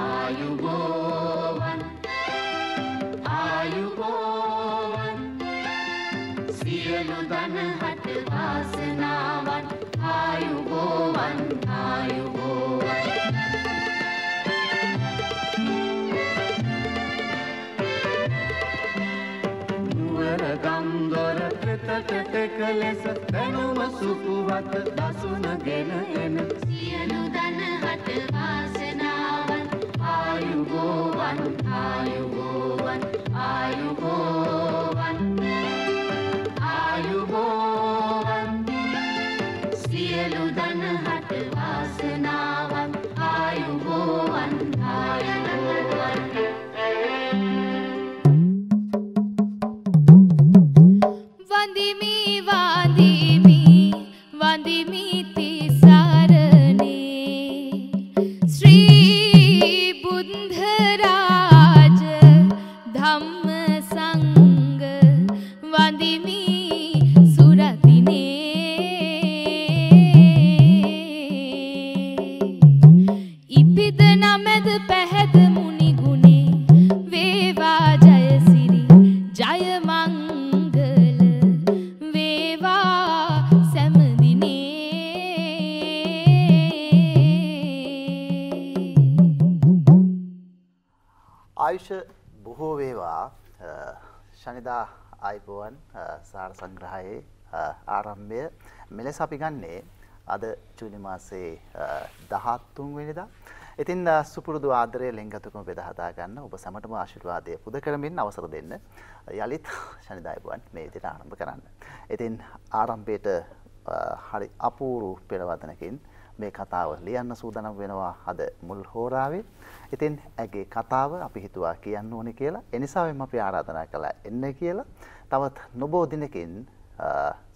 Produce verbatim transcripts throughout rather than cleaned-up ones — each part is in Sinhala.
Ayubowan, Ayubowan, sielu dan hati wasnawan, Ayubowan, Ayubowan. Nuar gamdor krita krita kalesa tanu masukuat dasuna gena ena sielu dan hati wasnawan. Ayubowan, Ayubowan, Ayubowan, Ayubowan, sielu dan hati wasnawan, Ayubowan, Ayubowan. Vandimi, vandimi, vandimi tisarane Sri බොහෝ වේවා ශනිදා අයුබෝවන් සාර සංග්‍රහයේ ආරම්භය මෙලෙස අපි ගන්නේ අද ජූනි මාසයේ දහතුන් වෙනිදා. ඉතින් සුපුරුදු ආදරය ලෙන්ගතුකම බෙදා හදා ගන්න ඔබ සැමටම ආශිර්වාදය පුද කරමින් අවසර දෙන්න යලිත් ශනිදා අයුබෝවන් මේ විදිහට ආරම්භ කරන්න. ඉතින් ආරම්භයට හරි අපූර්ව පෙරවදනකින් මේ කතාව ලියන්න සූදානම් වෙනවා අද මුල් හෝරාවේ. ඉතින් ඇගේ කතාව අපි හිතුවා කියන්න ඕනේ කියලා. ඒ නිසාවෙන් අපි ආරාධනා කළා එන්න කියලා. තවත් නොබෝ දිනකින්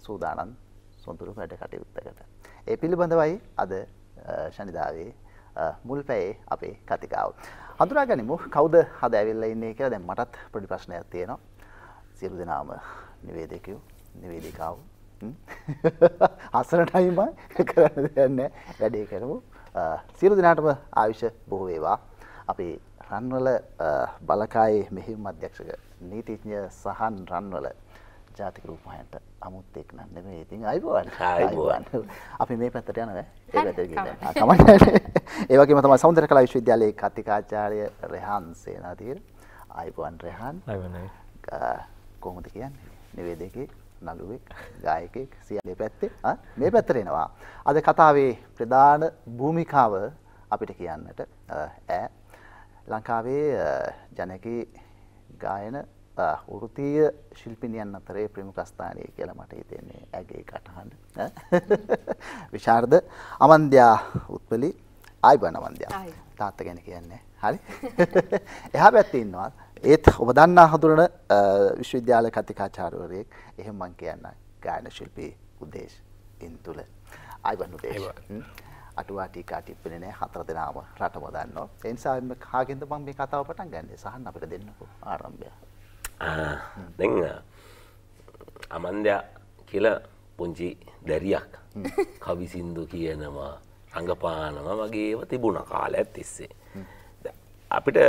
සූදානම් සොඳුරු වැඩ කටයුත්තකට. ඒ පිළිබඳවයි අද ශනිදාවේ මුල් පැයේ අපේ කතිකාව. හඳුනාගනිමු කවුද අද ඇවිල්ලා ඉන්නේ කියලා. දැන් මටත් පොඩි ප්‍රශ්නයක් තියෙනවා. සියලු දෙනාම නිවේදකයෝ නිවේදිකාවෝ අසරණයි මම කරන්න දෙයක් නැහැ. වැඩේ කරමු. සියලු දෙනාටම ආයුෂ බොහෝ වේවා. අපේ රන්වල බලකායේ මෙහෙයුම් අධ්‍යක්ෂක නීතිඥ සහන් රන්වල ජාතික රූපවාහිනියට අමුත් එක් නන් නෙමෙයි. ඉතින් අයුබෝවන්. අයුබෝවන්. අපි මේ පැත්තට යනවා. ඒ පැත්තට ගිහින්. කමන්නේ. ඒ වගේම තමයි සෞන්දර්ය කලා විශ්වවිද්‍යාලයේ කතිකාචාර්ය රෙහාන් සේනාධීර. අයුබෝවන් රෙහාන්. අයුබෝවන්. කොහොමද කියන්නේ? නිවේදකේ නළුවෙක් ගායකෙක් සියලේ පැත්තේ මේ පැත්තට එනවා. අද කතාවේ ප්‍රධාන භූමිකාව අපිට කියන්නට ඈ ලංකාවේ ජනකී ගායන වෘත්තීය ශිල්පිනියන් අතරේ ප්‍රමුඛ ස්ථානය කියලා මට හිතෙන්නේ ඇගේ කටහඬ. විශාරද අමන්දියා උත්පලි ආයිබෝවන් අමන්දියා. තාත්තා ගැන කියන්නේ හරි. එහා පැත්තේ ඉන්නවා ඒත් ඔබ දන්නා හඳුනන විශ්වවිද්‍යාල කතිකාචාර්යවරයෙක්. එහෙම මං කියන්න ගායන ශිල්පී උදේශ් ඉන්තුල. අයුබෝවන් උදේශ්. අටුවා ටීකා ටිප්පෙන්නේ නැහැ. හතර දෙනාම රටම දන්නවා. ඒ නිසා මම කාගෙන්ද මම මේ කතාව පටන් ගන්නේ? සහන් අපිට දෙන්නකෝ ආරම්භය. දැන් අමන්දියා කියලා පුංචි දැරියක් කවි සින්දු කියනවා රංගපානවා වගේව තිබුණා කාලයක් තිස්සේ. අපිට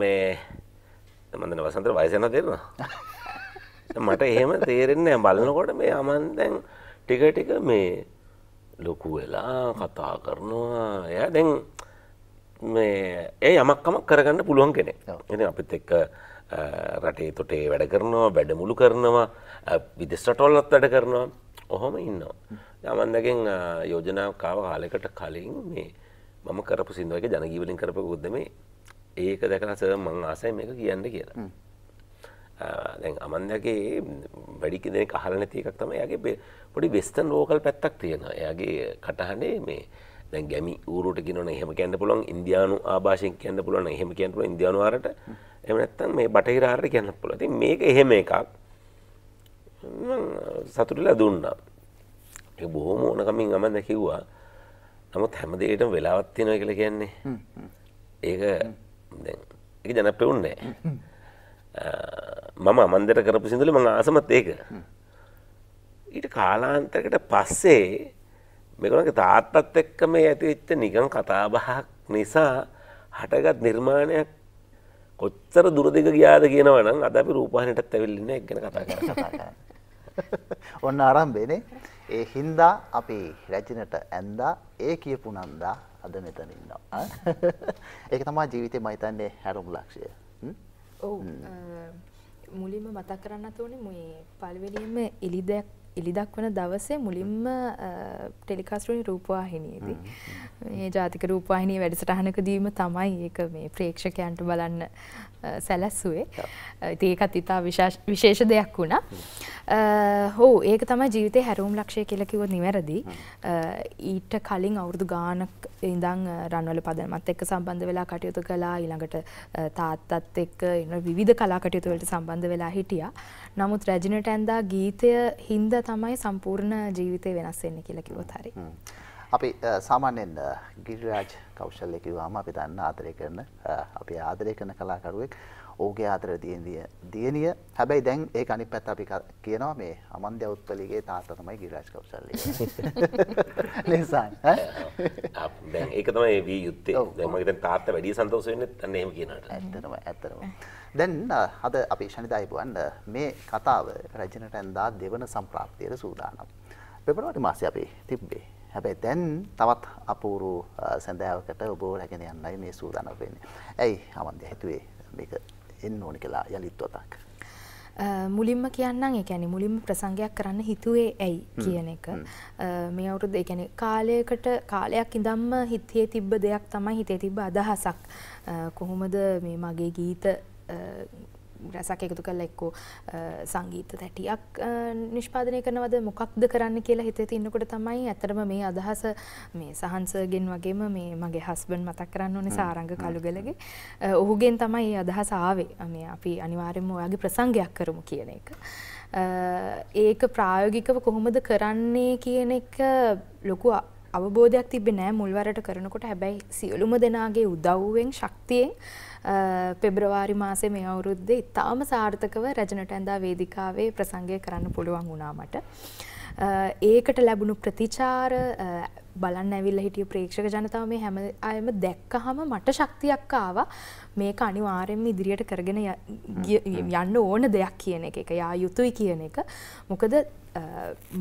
මේ මන්දන වසන්තර වයස යනවා තේරෙනවා. මට එහෙම තේරෙන්නේ නැහැ. බලනකොට මේ අමන් දැන් ටික ටික මේ ලොකු වෙලා කතා කරනවා. එයා දැන් මේ ඒ යමක් කමක් කරගන්න පුළුවන් කෙනෙක්. ඉතින් අපිත් එක්ක රටේ තොටේ වැඩ කරනවා, වැඩමුළු කරනවා, විදේශ රටවලත් වැඩ කරනවා. ඔහොම ඉන්නවා. අමන්දගෙන් යෝජනාවක් ආව කාලයකට කලින් මේ මම කරපු සින්දුවක ජනගී වලින් කරපු උද්දමේ ඒක දැකලා සර් මම ආසයි මේක කියන්න කියලා. දැන් අමන්දගේ වැඩි කෙනෙක් අහලා නැති එකක් තමයි එයාගේ පොඩි වෙස්ටර්න් වෝකල් පැත්තක් තියෙනවා. එයාගේ කටහඬේ මේ දැන් ගැමි ඌරුවට කියනවනේ එහෙම කියන්න පුළුවන්, ඉන්දියානු ආභාෂයෙන් කියන්න පුළුවන්, එහෙම කියන්න පුළුවන් ඉන්දියානු ආරට. එහෙම නැත්නම් මේ බටහිර ආරට කියන්න පුළුවන්. ඉතින් මේක එහෙම එකක් මම සතුටුලා දුන්නා. ඒක බොහොම ඕනකමින් අමන්ද කිව්වා. නමුත් හැම දෙයකටම වෙලාවක් තියෙනවා කියලා කියන්නේ ඒක ඒක ජනප්‍රියුන්නේ. මම අමන්දට කරපු සින්දුවල මම ආසමත් ඒක. ඊට කාලාන්තරයකට පස්සේ මේගොල්ලන්ගේ තාත්තත් එක්ක මේ ඇතිවෙච්ච නිකන් කතාබහක් නිසා හටගත් නිර්මාණයක් කොච්චර දුර දෙක ගියාද කියනවා නම් අද අපි රූපවාහිනියටත් ඇවිල්ලා ඉන්නේ ඒක ගැන කතා කරලා. ඔන්න ආරම්භයනේ. ඒ හින්දා අපි රැජිනට ඇඳා ඒ කියපු නන්දා අද මෙතන ඉන්නවා. ඒක තමයි ජීවිතේ මම හිතන්නේ හැරුම් ලක්ෂය. ඔව්. මුලින්ම මතක් කරන්නත් ඕනේ මේ පළවෙනිම එලිදයක් එලිදක් වෙන දවසේ මුලින්ම ටෙලිකාස්ට් වුණේ රූපවාහිනියේදී. මේ ජාතික රූපවාහිනියේ වැඩසටහනකදීම තමයි ඒක මේ ප්‍රේක්ෂකයන්ට බලන්න සැලැස්සුවේ. ඉතින් ඒකත් ඉතා විශේෂ දෙයක් වුණා. හෝ ඒක තමයි ජීවිතේ හැරවුම් ලක්ෂය කියලා කිව්වොත් නිවැරදි. ඊට කලින් අවුරුදු ගානක් ඉඳන් රන්වැල පදනමත් එක්ක සම්බන්ධ වෙලා කටයුතු කළා. ඊළඟට තාත්තත් එක්ක විවිධ කලා කටයුතු වලට සම්බන්ධ වෙලා හිටියා. නමුත් රැජිනට ඇඳා ගීතය හින්දා තමයි සම්පූර්ණ ජීවිතේ වෙනස් වෙන්නේ කියලා කිව්වොත් හරි. අපි සාමාන්‍යයෙන් ගිරිරාජ් කෞශල්‍ය කිව්වම අපි දන්න ආදරය කරන අපි ආදරය කරන කලාකරුවෙක්. ඔහුගේ ආදරය දියණිය. හැබැයි දැන් ඒක අනිත් පැත්ත අපි කියනවා මේ අමන්ද්‍ය උත්පලීගේ තාත්තා තමයි ගිරිරාජ් කෞශල්‍ය. ලේසන් ඈ. ඒක තමයි වී යුත්තේ. දැන් මම හිතන්නේ තාත්තා වැඩි සන්තෝෂ වෙන්නේ අන්න එහෙම කියනකට. ඇත්තටම ඇත්තටම. දැන් අද අපි ශනිදා අයුබෝවන් මේ කතාව රැජිනට ඇඳා දෙවන සම්ප්‍රාප්තියට සූදානම්. පෙබරවාරි මාසයේ අපි තිබ්බේ. හැබැයි දැන් තවත් අපූර්ව සඳාවකට ඔබ රැගෙන යන්නයි මේ සූදානම් වෙන්නේ. ඇයි ආවන්ද හිතුවේ මේක එන්න ඕන කියලා යලිත් වතක්. මුලින්ම කියන්නම් ඒ කියන්නේ මුලින්ම ප්‍රසංගයක් කරන්න හිතුවේ ඇයි කියන එක. මේ අවුරුද්ද ඒ කියන්නේ කාලයකට කාලයක් ඉඳන්ම හිතේ තිබ්බ දෙයක් තමයි හිතේ තිබ්බ අදහසක්. කොහොමද මේ මගේ ගීත රසක් එකතු කරලා එක්කෝ සංගීත තැටියක් නිෂ්පාදනය කරනවද මොකක්ද කරන්න කියලා හිතේ තින්නකොට තමයි ඇත්තටම මේ අදහස මේ සහන්සර්ගෙන් වගේම මේ මගේ හස්බන්ඩ් මතක් කරන්න ඕනේ සාරංග කළුගලගේ ඔහුගෙන් තමයි මේ අදහස ආවේ. මේ අපි අනිවාර්යයෙන්ම ඔයාගේ ප්‍රසංගයක් කරමු කියන එක. ඒක ප්‍රායෝගිකව කොහොමද කරන්නේ කියන එක ලොකු අවබෝධයක් තිබෙන්නේ නැහැ මුල්වරට කරනකොට. හැබැයි සියලුම දෙනාගේ උදව්වෙන් ශක්තියෙන් පෙබරවාරි මාසේ මේ අවුරුද්දේ ඉතාම සාර්ථකව රැජිනට ඇඳා වේදිකාවේ ප්‍රසංගය කරන්න පුළුවන් වුණා මට. ඒකට ලැබුණු ප්‍රතිචාර බලන්න ඇවිල්ලා හිටිය ප්‍රේක්ෂක ජනතාව මේ හැම අයම දැක්කහම මට ශක්තියක් ආවා මේක අනිවාර්යයෙන්ම ඉදිරියට කරගෙන යන්න ඕන දෙයක් කියන එක. ඒක යා යුතුයි කියන එක. මොකද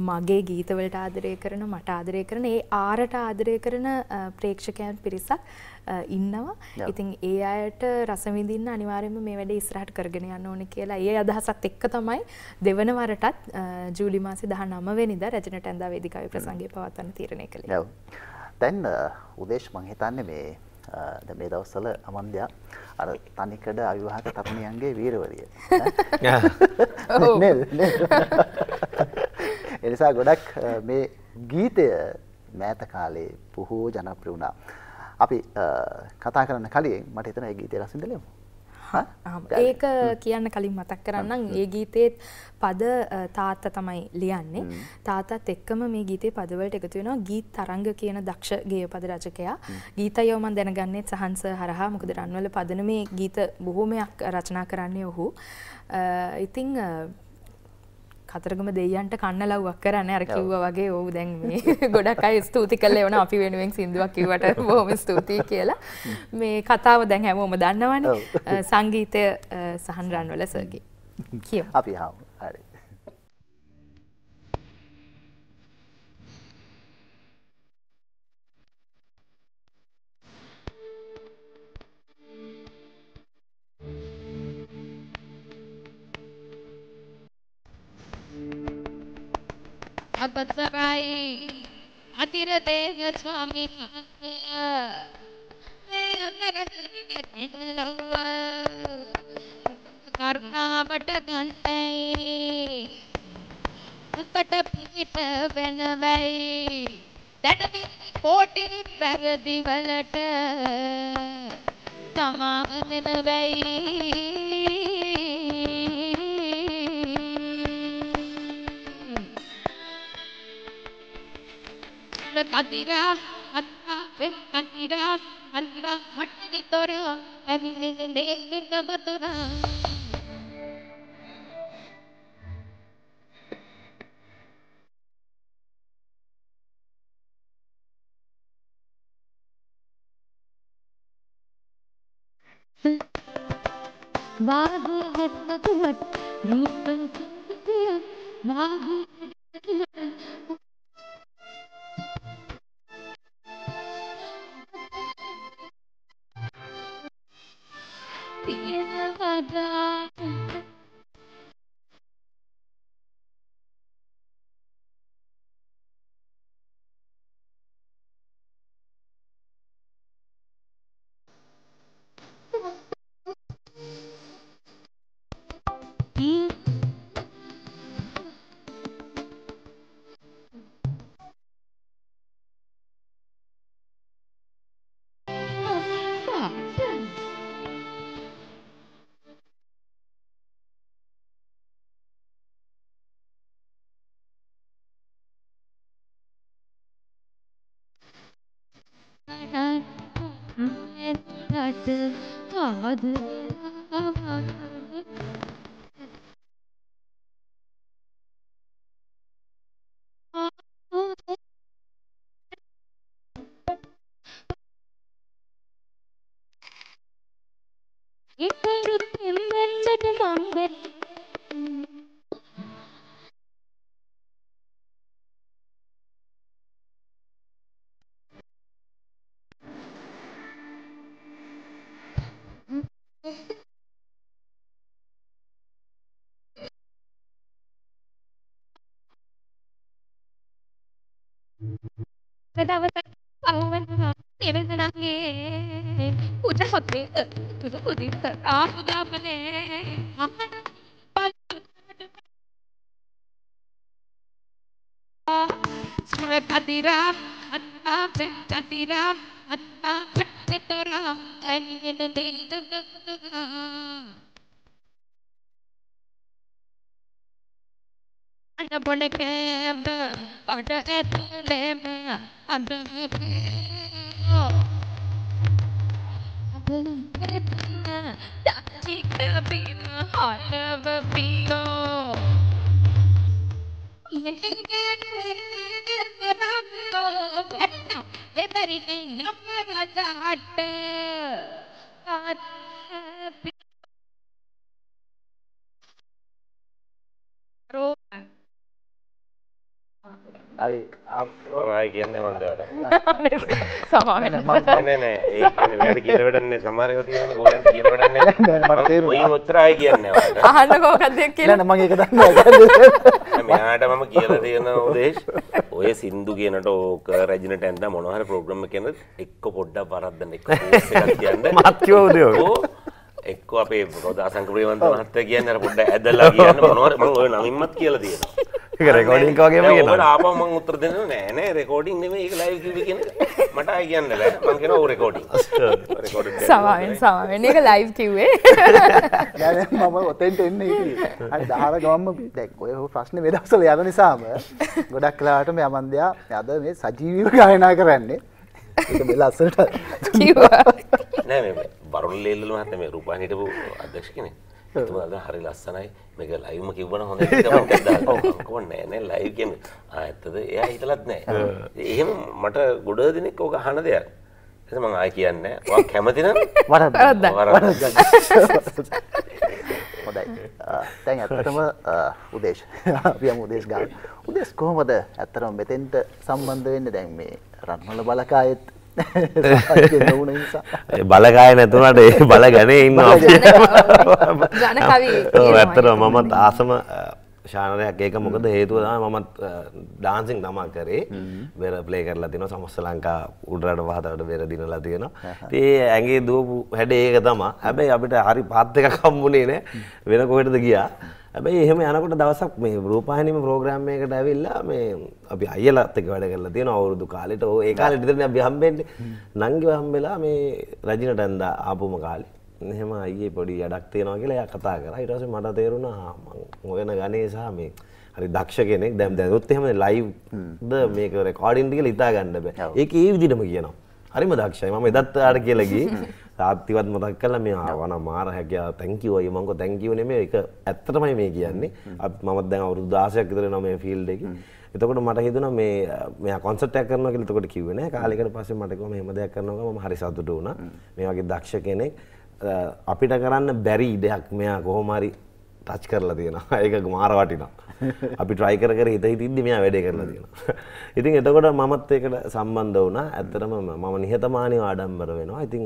මගේ ගීතවලට ආදරය කරන මට ආදරය කරන ඒ ආරට ආදරය කරන ප්‍රේක්ෂකයන් පිරිසක් ඉන්නවා. ඉතින් ඒ අයට රස විඳින්න අනිවාර්යයෙන්ම මේ වැඩේ ඉස්සරහට කරගෙන යන්න ඕනේ කියලා ඒ අදහසත් එක්ක තමයි දෙවන වරටත් ජූලි මාසේ දහනවය වෙනිදා රැජිනට ඇඳා වේදිකාවේ ප්‍රසංගය පවත්වන්න තීරණය කළේ. ඔව්. දැන් උදේශ් මං හිතන්නේ මේ දැන් මේ දවස්වල අමන්ද්‍යා අර තනිකඩ අවිවාහක තරුණියන්ගේ වීරවරිය. ඒ නිසා ගොඩක් මේ ගීතය මෑත කාලේ බොහෝ ජනප්‍රිය වුණා. අපි කතා කරන්න කලින් මට හිතෙනවා මේ ගීතය රසින්ද ලියමු. ඒක කියන්න කලින් මතක් කරන්නම් මේ ගීතේ පද තාත්තා තමයි ලියන්නේ. තාත්තත් එක්කම මේ ගීතේ පදවලට එකතු වෙනවා ගීත් තරංග කියන දක්ෂ ගේයපද රචකයා. ගීතයව මම දැනගන්නේ සහන්ස හරහා. මොකද රන්වැල පදනමේ ගීත බොහෝමයක් රචනා කරන්නේ ඔහු. ඉතින් කතරගම දෙයියන්ට කන්නලව්වක් කරන්නේ අර කිව්වා වගේ ඔව් දැන් මේ ගොඩක් අය ස්තුති කළේ වුණා අපි වෙනුවෙන් සින්දුවක් කිව්වට බොහොම ස්තුතියි කියලා. මේ කතාව දැන් හැමෝම දන්නවනේ. සංගීතය සහන් රන්වැල සර්ගේ. කියමු. අපි ආව. හරි. Abadsabai, Adira Devi Swami, Karna Bhattantai, Patapita Venavai, that means forty Bagadi Valata, Tama Venavai. Adira, Adira, Adira, Adira, Adira, Adira, ඔය සින්දු කියනට ඕක රජිනට ඇඳලා මොනවා හරි ප්‍රෝග්‍රෑම් එකකින් එක්ක පොඩ්ඩක් වරද්දන්න එක්ක කෝස් එකක් කියන්න මත්යෝදේ එක්ක අපේ රෝදාසංක ප්‍රේමන්ත මහත්තයා කියන්නේ අර පොඩ්ඩක් ඇදලා කියන්න මොනවා හරි මම ඔය නමින්මත් කියලා දෙනවා. ඒක රෙකෝඩින් එක වගේම කියනවා. ඔයාලා ආපහු මම උත්තර දෙන්නේ නෑ නෑ රෙකෝඩින් නෙමෙයි ඒක ලයිව් කිව්වේ කියන එක මට ආයි කියන්න බෑ මම කියනවා ඔය රෙකෝඩින්. රෙකෝඩින් සමාවෙන් සමාවෙන් ඒක ලයිව් කිව්වේ. නෑ නෑ මම ඔතෙන්ට එන්නේ ඉතින්. අර දාහර ගවම්ම දැන් ඔය ප්‍රශ්නේ මේ දවස්වල යන නිසාම ගොඩක් වෙලාවට මේ අමන්දයා අද මේ සජීවීව ගායනා කරන්නේ ඒක මේ ලස්සනට කිව්වා නෑ මේ වරුණ ලේල්ලු මහත්තයා මේ රූපවාහිනියට අධ්‍යක්ෂ කෙනෙක් එතුමාද හරි ලස්සනයි මේක ලයිව්ම කිව්වනම් හොඳ කමෙන්ට් එකක් දාන්න කොහොමද නෑ ලයිව් කියන්නේ ආයතද එයා හිතලත් නෑ එහෙම මට ගොඩ දෙනෙක් ඕක අහන දෙයක් එතන මම ආයි කියන්නේ ඔයා කැමති නම් වරද්ද වරද්ද හොඳයි දැන් අතටම උදේශ අපි යමු උදේශ ගාන උදේශ කොහොමද අතරම මෙතෙන්ට සම්බන්ධ වෙන්නේ දැන් මේ රත්මල බලකායෙත් බලකාය නැතුණාට ඒ බලගනේ ඉන්නවා අපි ජන කවි ඔව් අතරම මමත් ආසම ශානරයක් ඒක මොකද හේතුව තමයි මමත් ඩාන්සින් තමයි කරේ වෙර ප්ලේ කරලා දිනවා සමස්ත ලංකා උඩරට පහතරට වෙර දිනලා තියෙනවා ඉතින් ඒ ඇඟේ දුවපු හැඩේ ඒක තමයි හැබැයි අපිට හරි පාත් එකක් හම්බුනේ නෑ වෙන කොහෙටද ගියා හැබැයි එහෙම යනකොට දවසක් මේ රූපවාහිනියම ප්‍රෝග්‍රෑම් එකකට ඇවිල්ලා මේ අපි අයියලාත් එක්ක වැඩ කරලා තියෙනවා අවුරුදු කාලෙට ඕ ඒ කාලෙට ඉතින් අපි හම්බෙන්නේ නංගිව හම්බෙලා මේ රජිනට ඇඳා ආපුම කාලේ එහෙම අයියේ පොඩි වැඩක් තියෙනවා කියලා එයා කතා කරා. ඊට පස්සේ මට තේරුණා මම හොයන ගණේ සහ මේ හරි දක්ෂ කෙනෙක් දැන් දැනුත් එහෙම ලයිව්ද මේක රෙකෝඩින්ග් ද කියලා හිතා ගන්න බෑ. ඒක ඒ විදිහටම කියනවා. හරිම දක්ෂයි. මම එදත් ආර කියලා ගියේ. සාත්තිවත් මතක් කළා මේ ආවන මාර හැකියා thank you අයියේ මම කිව්වා thank you නෙමෙයි ඒක ඇත්තටමයි මේ කියන්නේ. මමත් දැන් අවුරුදු දහසක් විතර වෙනවා මේ ෆීල්ඩ් එකේ. එතකොට මට හිතුණා මේ මෙයා කන්සර්ට් එකක් කරනවා කියලා එතකොට කිව්වේ නෑ. කාලයකට පස්සේ මට කිව්වා මෙහෙම දෙයක් කරනවා මම හරි සතුටු වුණා. මේ වගේ දක්ෂ කෙනෙක් අපිට කරන්න බැරි දෙයක් මෙයා කොහොම හරි ටච් කරලා තියෙනවා. ඒක මාර වටිනවා. අපි try කර කර හිත හිතින්දි මෙයා වැඩේ කරලා තියෙනවා. ඉතින් එතකොට මමත් ඒකට සම්බන්ධ වුණා. ඇත්තටම මම නිහතමානීව ආඩම්බර වෙනවා. ඉතින්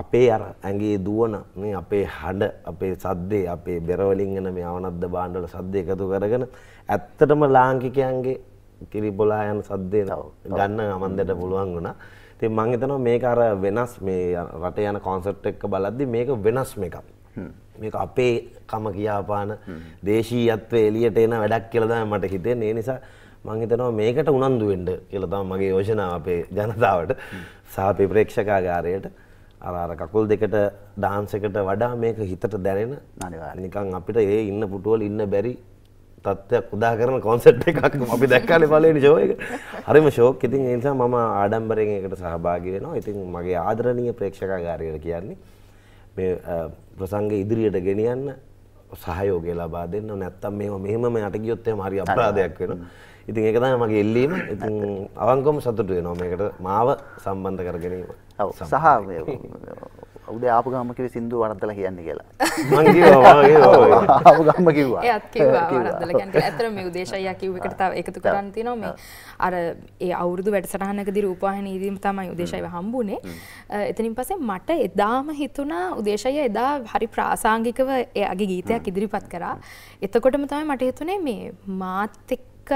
අපේ අර ඇඟේ දුවන මේ අපේ හඬ, අපේ සද්දේ, අපේ බෙර වලින් එන මේ අවනද්ද භාණ්ඩ වල සද්ද එකතු කරගෙන ඇත්තටම ලාංකිකයන්ගේ කිරිබොලා යන සද්දේ ගන්න මන්දට පුළුවන් වුණා. ඉතින් මම හිතනවා මේක අර වෙනස් මේ රටේ යන concept එක බලද්දි මේක වෙනස් මේකක්. මේක අපේ කම කියාපාන දේශීයත්වයේ එළියට එන වැඩක් කියලා තමයි මට හිතෙන්නේ. ඒ නිසා මම හිතනවා මේකට උනන්දු වෙන්න කියලා තමයි මගේ යෝජනාව අපේ ජනතාවට සහ අපේ ප්‍රේක්ෂකාගාරයට. අර අර කකුල් දෙකට dance එකට වඩා මේක හිතට දැනෙන අනිවාර්ය නිකන් අපිට ඒ ඉන්න පුටුවල ඉන්න බැරි තත්ත්වයක් උදා කරන concept එකක් අපි දැක්කානේ පළවෙනි show එක. හරිම shock. ඉතින් ඒ නිසා මම ආඩම්බරයෙන් ඒකට සහභාගී වෙනවා. ඉතින් මගේ ආදරණීය ප්‍රේක්ෂකාගාරයට කියන්නේ මේ ප්‍රසංගය ඉදිරියට ගෙනියන්න සහයෝගය ලබා දෙන්න. නැත්තම් මේව මෙහෙමම යට ගියොත් එහෙම හරි අපරාධයක් වෙනවා. ඉතින් ඒක තමයි මගේ එල්ලීම. ඉතින් අවංකවම සතුටු වෙනවා මේකට මාව සම්බන්ධ කර ගැනීම. ඔව්. සහ උදේ ආපු ගාම කිව්වේ සින්දු වරද්දලා කියන්නේ කියලා. මං කිව්වා මම කිව්වා. ආපු ගාම කිව්වා. එයාත් කිව්වා වරද්දලා කියන්නේ. ඇත්තටම මේ උදේශය කිව්ව එකට තව එකතු කරන්න තියෙනවා මේ අර ඒ අවුරුදු වැඩසටහනකදී රූපවාහිනී ඉදීම තමයි උදේශයව හම්බුනේ. එතනින් පස්සේ මට එදාම හිතුණා උදේශය එදා හරි ප්‍රාසංගිකව එයාගේ ගීතයක් ඉදිරිපත් කරා. එතකොටම තමයි මට හිතුනේ මේ මාත් එක්ක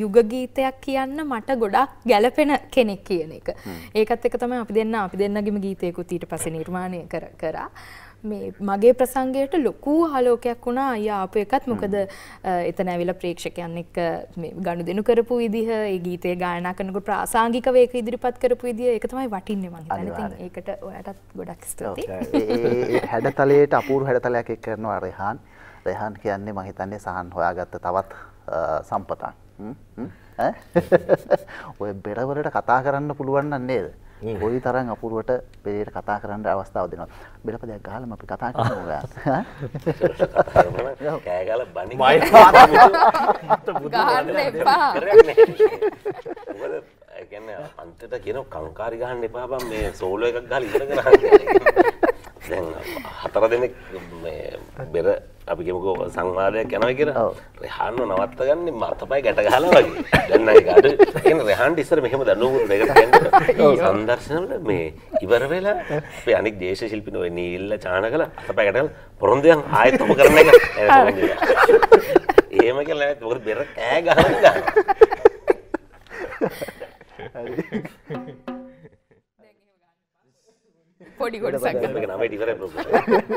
යුග ගීතයක් කියන්න මට ගොඩක් ගැළපෙන කෙනෙක් කියන එක. ඒකත් එක තමයි අපි දෙන්න අපි දෙන්නගෙම ගීතයකුත් ඊට පස්සේ නිර්මාණය කර කරා. මේ මගේ ප්‍රසංගයට ලොකු ආලෝකයක් වුණා අයියා ආපු එකත්. මොකද එතන ඇවිල්ලා ප්‍රේක්ෂකයන් එක්ක මේ ගනුදෙනු කරපු විදිහ, ඒ ගීතේ ගායනා කරනකොට ප්‍රාසංගිකව ඒක ඉදිරිපත් කරපු විදිහ, ඒක තමයි වටින්නේ මං හිතන්නේ. ඉතින් ඒකට ඔයාටත් ගොඩක් ස්තුතියි. ඒ හැඩතලයට අපූර්ව හැඩතලයක් එක් කරනවා රෙහාන්. රෙහාන් කියන්නේ මං හිතන්නේ සහන් හොයාගත්ත තවත් සම්පතක්. ඔය බෙරවලට කතා කරන්න පුළුවන් නේද? කොයි තරම් අපූර්වට බෙරේට කතා කරන්න අවස්ථාව දෙනවා. බෙරපදයක් ගහලාම අපි කතා කරනවා. කෑ ගාලා බණින් ගහන්න එපා. මොකද ඒ කියන්නේ අන්තිමට කියන කංකාරි ගහන්න එපා බං, මේ සෝලෝ එකක් ගහලා ඉවර කරන්න. දැන් හතර දෙනෙක් මේ බෙර අපි කියමුකෝ සංවාදයක් යනවා කියලා. රෙහාන්ව නවත්ත ගන්නේ මතපය ගැට ගහලා වගේ. දැන් නයි කාට කියන්නේ රෙහාන්ට ඉස්සර මෙහෙම දනුවුරු දෙකට කියන්නේ සංදර්ශන වල මේ ඉවර වෙලා අපි අනික් දේශ ශිල්පින ඔය නීල්ල චානකලා මතපය ගැට ගහලා පොරොන්දයන් ආයෙත් ඔබ කරන එක. එහෙම කියලා නේද? මොකද බෙර කෑ ගහනවා. හරි. පොඩි කොටසක් ගන්න නම ඉවරයි ප්‍රොබ්ලම්.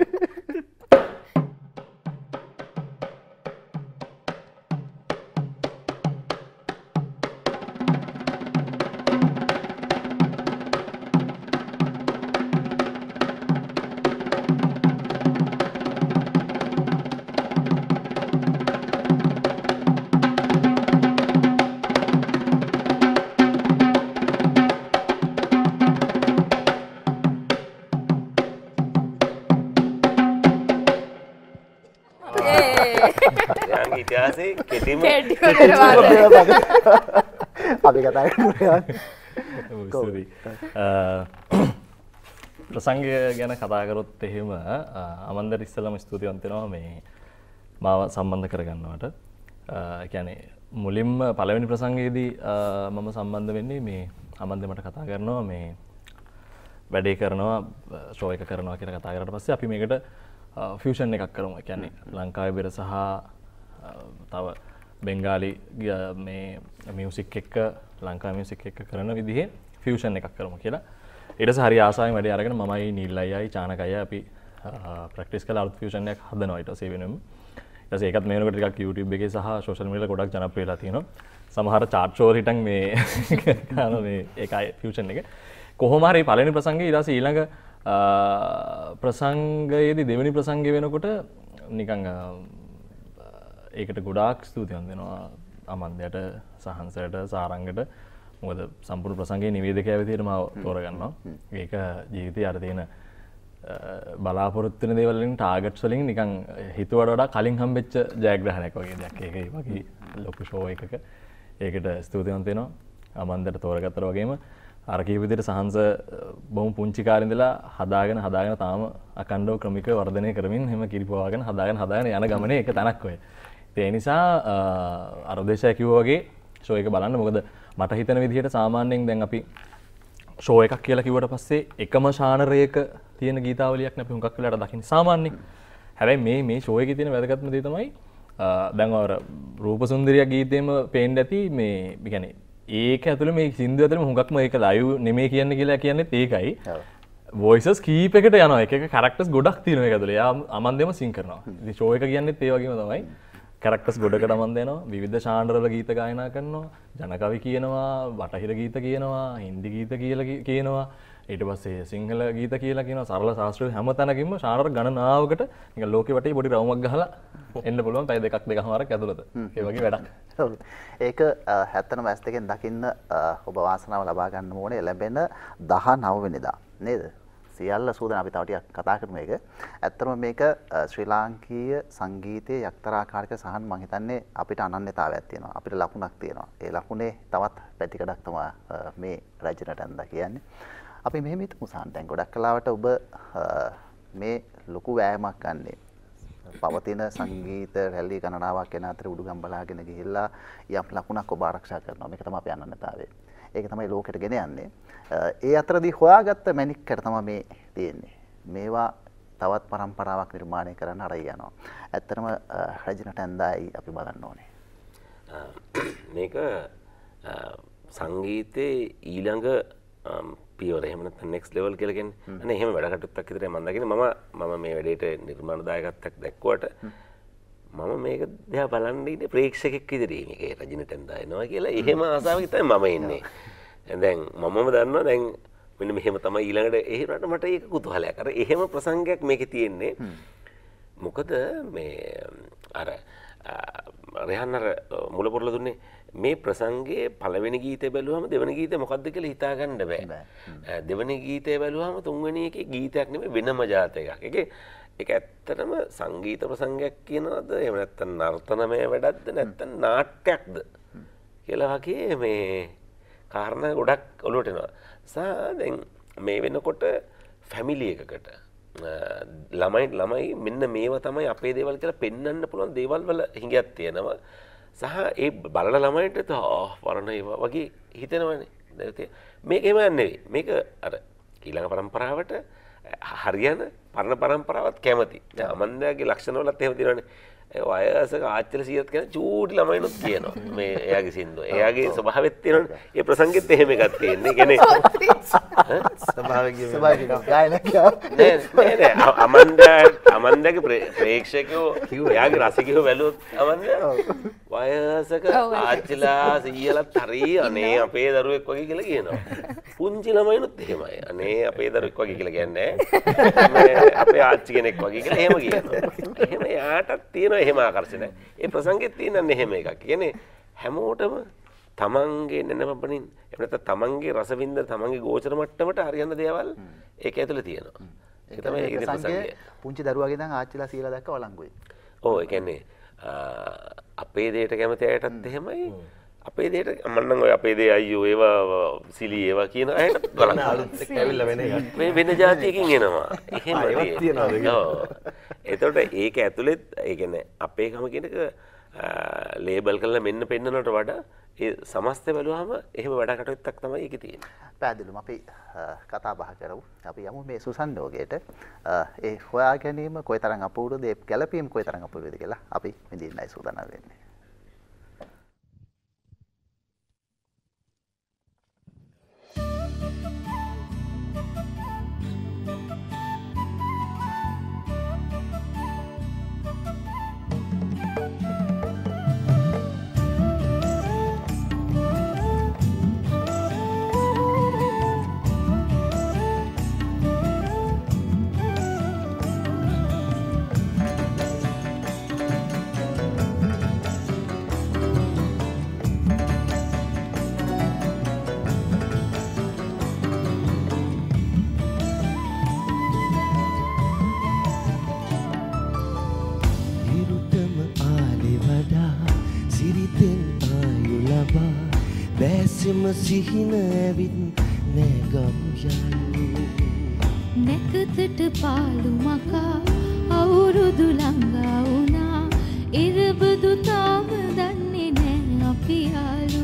ප්‍රසංගය ගැන කතාකරොත් එහෙම අමන්දර ඉස්සලම ස්තුතිවන්ත වෙනවා මේ මාව සම්බන්ධ කරගන්නවට. ඒ කියන්නේ මුලින්ම පළවෙනි ප්‍රසංගයේදී මම සම්බන්ධ වෙන්නේ මේ අමන්ද මට කතා කරනවා මේ වැඩේ කරනවා ෂෝ එක කරනවා කියලා කතා කරාට පස්සේ අපි මේකට ෆියුෂන් එකක් කරමු. ඒ කියන්නේ ලංකාවේ බෙර සහ තව බෙන්ගාලි මේ මියුසික් එක්ක ලංකා මියුසික් එක්ක කරන විදිහේ ෆියුෂන් එකක් කරමු කියලා. ඊට පස්සේ හරි ආසාවෙන් වැඩේ අරගෙන මමයි නීල් අයියායි චානක අයියා අපි ප්‍රැක්ටිස් කරලා අලුත් ෆියුෂන් එකක් හදනවා. ඊට පස්සේ වෙනම ඊට පස්සේ ඒකත් මේ වෙනකොට ටිකක් YouTube එකේ සහ social media වල ගොඩක් ජනප්‍රිය වෙලා තියෙනවා. සමහර chart show හිටන් මේ කරන මේ ඒකයි ෆියුෂන් එක. කොහොම හරි පළවෙනි ප්‍රසංගයේ ඊට පස්සේ ඊළඟ ප්‍රසංගයේදී දෙවෙනි ප්‍රසංගය වෙනකොට නිකන් ඒකට ගොඩාක් ස්තුතිවන්ත වෙනවා අමන්දයට, සහන්සයට, සාරංගට. මොකද සම්පූර්ණ ප්‍රසංගයේ නිවේදකයා විදියට මාව තෝරගන්නවා. ඒක ජීවිතයේ අර තියෙන බලාපොරොත්තු වෙන දේවල් වලින්, ටාගට්ස් වලින් නිකන් හිතුවට වඩා කලින් හම්බෙච්ච ජයග්‍රහණයක් වගේ දෙයක්. ඒක ඒ වගේ ලොකු ෂෝ එකක. ඒකට ස්තුතිවන්ත වෙනවා අමන්දට තෝරගත්තා වගේම අර කීප විදියට සහන්ස බොහොම පුංචි කාලේ ඉඳලා හදාගෙන හදාගෙන තාම අකණ්ඩව ක්‍රමිකව වර්ධනය කරමින් හැම කිරිපුවාගෙන හදාගෙන හදාගෙන යන ගමනේ එක තැනක් ඔය. ඉතින් ඒ නිසා අර උදේශය කිව්වා වගේ ෂෝ එක බලන්න. මොකද මට හිතන විදිහට සාමාන්‍යයෙන් දැන් අපි ෂෝ එකක් කියලා කිව්වට පස්සේ එකම ශානරයක තියෙන ගීතාවලියක් නේ අපි හුඟක් වෙලාට දකින්නේ සාමාන්‍යයෙන්. හැබැයි මේ මේ ෂෝ එකේ තියෙන වැදගත්ම දේ තමයි දැන් අර රූපසුන්දරිය ගීතේම පේන්න ඇති මේ يعني ඒක ඇතුළේ මේ සින්දු ඇතුළේ හුඟක්ම ඒක ලයිව් නෙමෙයි කියන්නේ කියලා කියන්නේත් ඒකයි. වොයිසස් කීප් එකට යනවා. එක එක කැරක්ටර්ස් ගොඩක් තියෙනවා ඒක ඇතුළේ. යා අමන්දේම සින් කරනවා. ඉතින් ෂෝ එක කියන්නේත් ඒ වගේම තමයි. කැරක්ටර්ස් ගොඩකට අමන්ද යනවා. විවිධ ශාන්රවල ගීත ගායනා කරනවා. ජනකවි කියනවා, බටහිර ගීත කියනවා, හින්දි ගීත කියලා කියනවා. ඊට පස්සේ සිංහල ගීත කියලා කියනවා. සරල ශාස්ත්‍රීය හැම තැනකින්ම ශානර ගණනාවකට නිකන් ලෝකේ වටේ පොඩි රවුමක් ගහලා එන්න පුළුවන් පැය දෙකක් දෙකමාරක් ඇතුළත. ඒ වගේ වැඩක්. ඒක හැත්තනම S2 එකෙන් දකින්න ඔබ වාසනාව ලබා ගන්න ඕනේ ලැබෙන දහනව වෙනිදා. නේද? සියල්ල සූදානම්. අපි තව ටිකක් කතා කරමු මේක. ඇත්තටම මේක ශ්‍රී ලාංකීය සංගීතයේ යක්තරාකාරක සහන් මම හිතන්නේ අපිට අනන්‍යතාවයක් තියෙනවා. අපිට ලකුණක් තියෙනවා. ඒ ලකුණේ තවත් පැතිකඩක් තමයි මේ රජනට අඳා කියන්නේ. අපි මෙහෙම හිතමු සාන් දැන් ගොඩක් කලාවට ඔබ මේ ලොකු වෑයමක් ගන්නේ පවතින සංගීත රැලි ගණනාවක් යන අතර උඩුගම් බලාගෙන ගිහිල්ලා යම් ලකුණක් ඔබ ආරක්ෂා කරනවා. මේක තමයි අපි අනන්‍යතාවය. ඒක තමයි ලෝකෙට ගෙන යන්නේ. ඒ අතරදී හොයාගත්ත මැණික්කට තමයි මේ තියෙන්නේ. මේවා තවත් પરම්පරාවක් නිර්මාණය කරන්න හරය යනවා. ඇත්තටම රජිනට ඇඳයි අපි බලන්න ඕනේ. මේක සංගීතයේ ඊළඟ පියවර එහෙම නැත්නම් next level කියලා කියන්නේ. අනේ එහෙම වැඩ කටයුත්තක් විතරයි මම දකින්නේ. මම මම මේ වැඩේට නිර්මාණදායකත්වයක් දැක්කුවට මම මේක දිහා බලන් ඉන්නේ ප්‍රේක්ෂකෙක් විදිහට. මේකේ රජිනට ඇඳනවා කියලා එහෙම ආසාවකින් තමයි මම ඉන්නේ. දැන් මමම දන්නවා දැන් මෙන්න මෙහෙම තමයි ඊළඟට එහෙරට මට ඒක කුතුහලයක්. අර එහෙම ප්‍රසංගයක් මේකේ තියෙන්නේ. මොකද මේ අර රයහන් අර මුල පොරල දුන්නේ මේ ප්‍රසංගයේ පළවෙනි ගීතය බැලුවම දෙවෙනි ගීතය මොකද්ද කියලා හිතා ගන්න බෑ. දෙවෙනි ගීතය බැලුවම තුන්වෙනි එකේ ගීතයක් නෙමෙයි වෙනම જાතයක්. ඒකේ ඒක ඇත්තටම සංගීත ප්‍රසංගයක් කියනවාද එහෙම නැත්නම් නර්තනමය වැඩක්ද නැත්නම් නාට්‍යයක්ද කියලා වගේ මේ කාරණා ගොඩක් ඔලුවට එනවා. සා දැන් මේ වෙනකොට ෆැමිලි එකකට ළමයි ළමයි මෙන්න මේවා තමයි අපේ දේවල් කියලා පෙන්වන්න පුළුවන් දේවල් වල හිඟයක් තියෙනවා. සහ ඒ බලන ළමයින්ට තෝ වරණ ඒවා වගේ හිතෙනවනේ. මේක එහෙම නෙවෙයි. මේක අර ඊළඟ પરම්පරාවට හරියන පරණ પરම්පරාවත් කැමති. දැන් අමන්දාගේ ලක්ෂණ වලත් එහෙම දිනවනේ. වයසක ආච්චිල සියත් කියන චූටි ළමයිනුත් කියනවා. මේ එයාගේ සින්දුව. එයාගේ ස්වභාවෙත් තියෙනවනේ. ඒ ප්‍රසංගෙත් එහෙම එකක් තියෙන්නේ. කියන්නේ ස්වභාවිකව ස්වභාවිකව ගායනක. නෑ නෑ අමන්දා අමන්දාගේ ප්‍රේක්ෂකයෝ එයාගේ රසිකයෝ වැළුවොත් අමන්දා වයසක ආච්චිලා සියලත් හරි අනේ අපේ දරුවෙක් වගේ කියලා කියනවා. පුංචි ළමයිනුත් එහෙමයි. අනේ අපේ දරුවෙක් වගේ කියලා කියන්නේ නෑ. අපේ ආච්චි කෙනෙක් වගේ කියලා එහෙම කියනවා. එහෙම යාටත් තියෙනවා. එහෙම ආකර්ෂණය. ඒ ප්‍රසංගෙත් තියෙනන්නේ එහෙම එකක්. කියන්නේ හැමෝටම තමන්ගේ නැනමපණින් එහෙම නැත්නම් තමන්ගේ රසවින්ද තමන්ගේ ගෝචර මට්ටමට හරියන දේවල් ඒක ඇතුළේ තියෙනවා. ඒක තමයි ඒක ප්‍රසංගය. පුංචි දරුවාගේ ඉඳන් ආච්චිලා සීලා දක්වා වළංගුයි. ඔව් ඒ කියන්නේ අපේ දෙයට කැමති අයටත් එහෙමයි. අපේ දෙයට මම නම් ඔය අපේ දෙය අයියෝ ඒවා සිලි ඒවා කියන අයටත් වළංගු. අලුත් එක්ක ඇවිල්ලා වෙන එක. මේ වෙන જાතියකින් එනවා. එහෙම ඒවත් තියනවා. ඔව්. එතකොට ඒක ඇතුළෙත් ඒ කියන්නේ අපේ කම කියන එක ලේබල් කරලා මෙන්න පෙන්නනට වඩා ඒ සමස්තය බලුවාම එහෙම වැඩ කටයුත්තක් තමයි ඒකේ තියෙන්නේ. පැහැදිලිම අපි කතා බහ කරමු. අපි යමු මේ සුසන් ලෝකයට. ඒ හොයා ගැනීම කොයිතරම් අපූර්වද ඒ ගැළපීම් කොයිතරම් අපූර්වද කියලා අපි මෙදින්නයි සූදානම් වෙන්නේ. සිහින ඇවිත් ನೆಕುತ್ತಿಟ್ಟು ಪಾಲು ಮಕ ಅವರುದು ಲಂಗ ಉಣ ಇರುವುದು ತಾವು ದನ್ನಿನೆ ಅಪಿಯಾಲು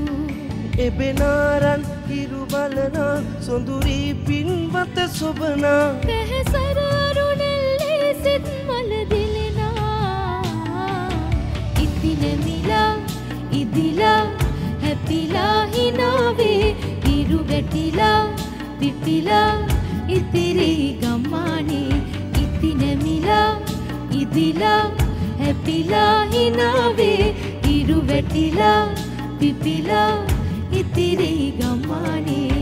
ಎಬೆನಾರನ್ ಕಿರುಬಲನ ಸುಂದರಿ ಪಿನ್ವತ ಸೊಬನ ಪೆಹಸರರುನೆಲ್ಲಿ ಸಿದ್ಮಲದಿಲಿನ ಇತ್ತಿನ ಮಿಲ ಇದಿಲ ಹೆಪಿಲ ಹಿನವೇ ಇರುಗಟಿಲ ತಿಟ್ಟಿಲ ඉතිරි ගම්මානේ ඉතින මිලා ඉදිලා හැපිලා හිනාවේ ඉරු වැටිලා පිපිලා ඉතිරි ගම්මානේ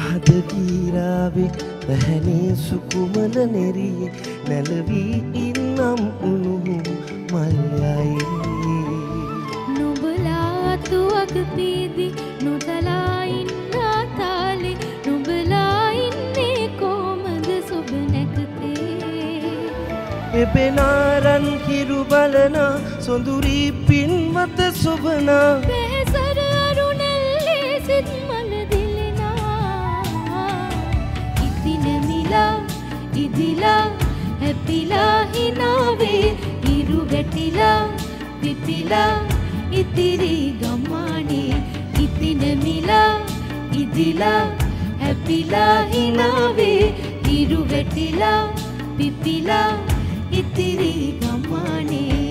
හද කීරාවේ වැහැනේ සුකුමන නෙරියේ නැලවී ඉන්නම් උණුහු මල්යයි නුඹලා අතුවක පීදි නොතලා ඉන්නා තාලේ නුඹලා ඉන්නේ කොහමද සුබ නැකතේ එබෙනාරන් හිරු බලන සොඳුරි පින්වත සොබනා පෙහසර අරුණල්ලේ සිත් ඉදිලා හැපිලා හිනාවේ ඉරු ගැටිලා පිපිලා ඉතිරි ගම්මානේ ඉතින මිලා ඉදිලා හැපිලා හිනාවේ ඉරු ගැටිලා පිපිලා ඉතිරි ගම්මානේ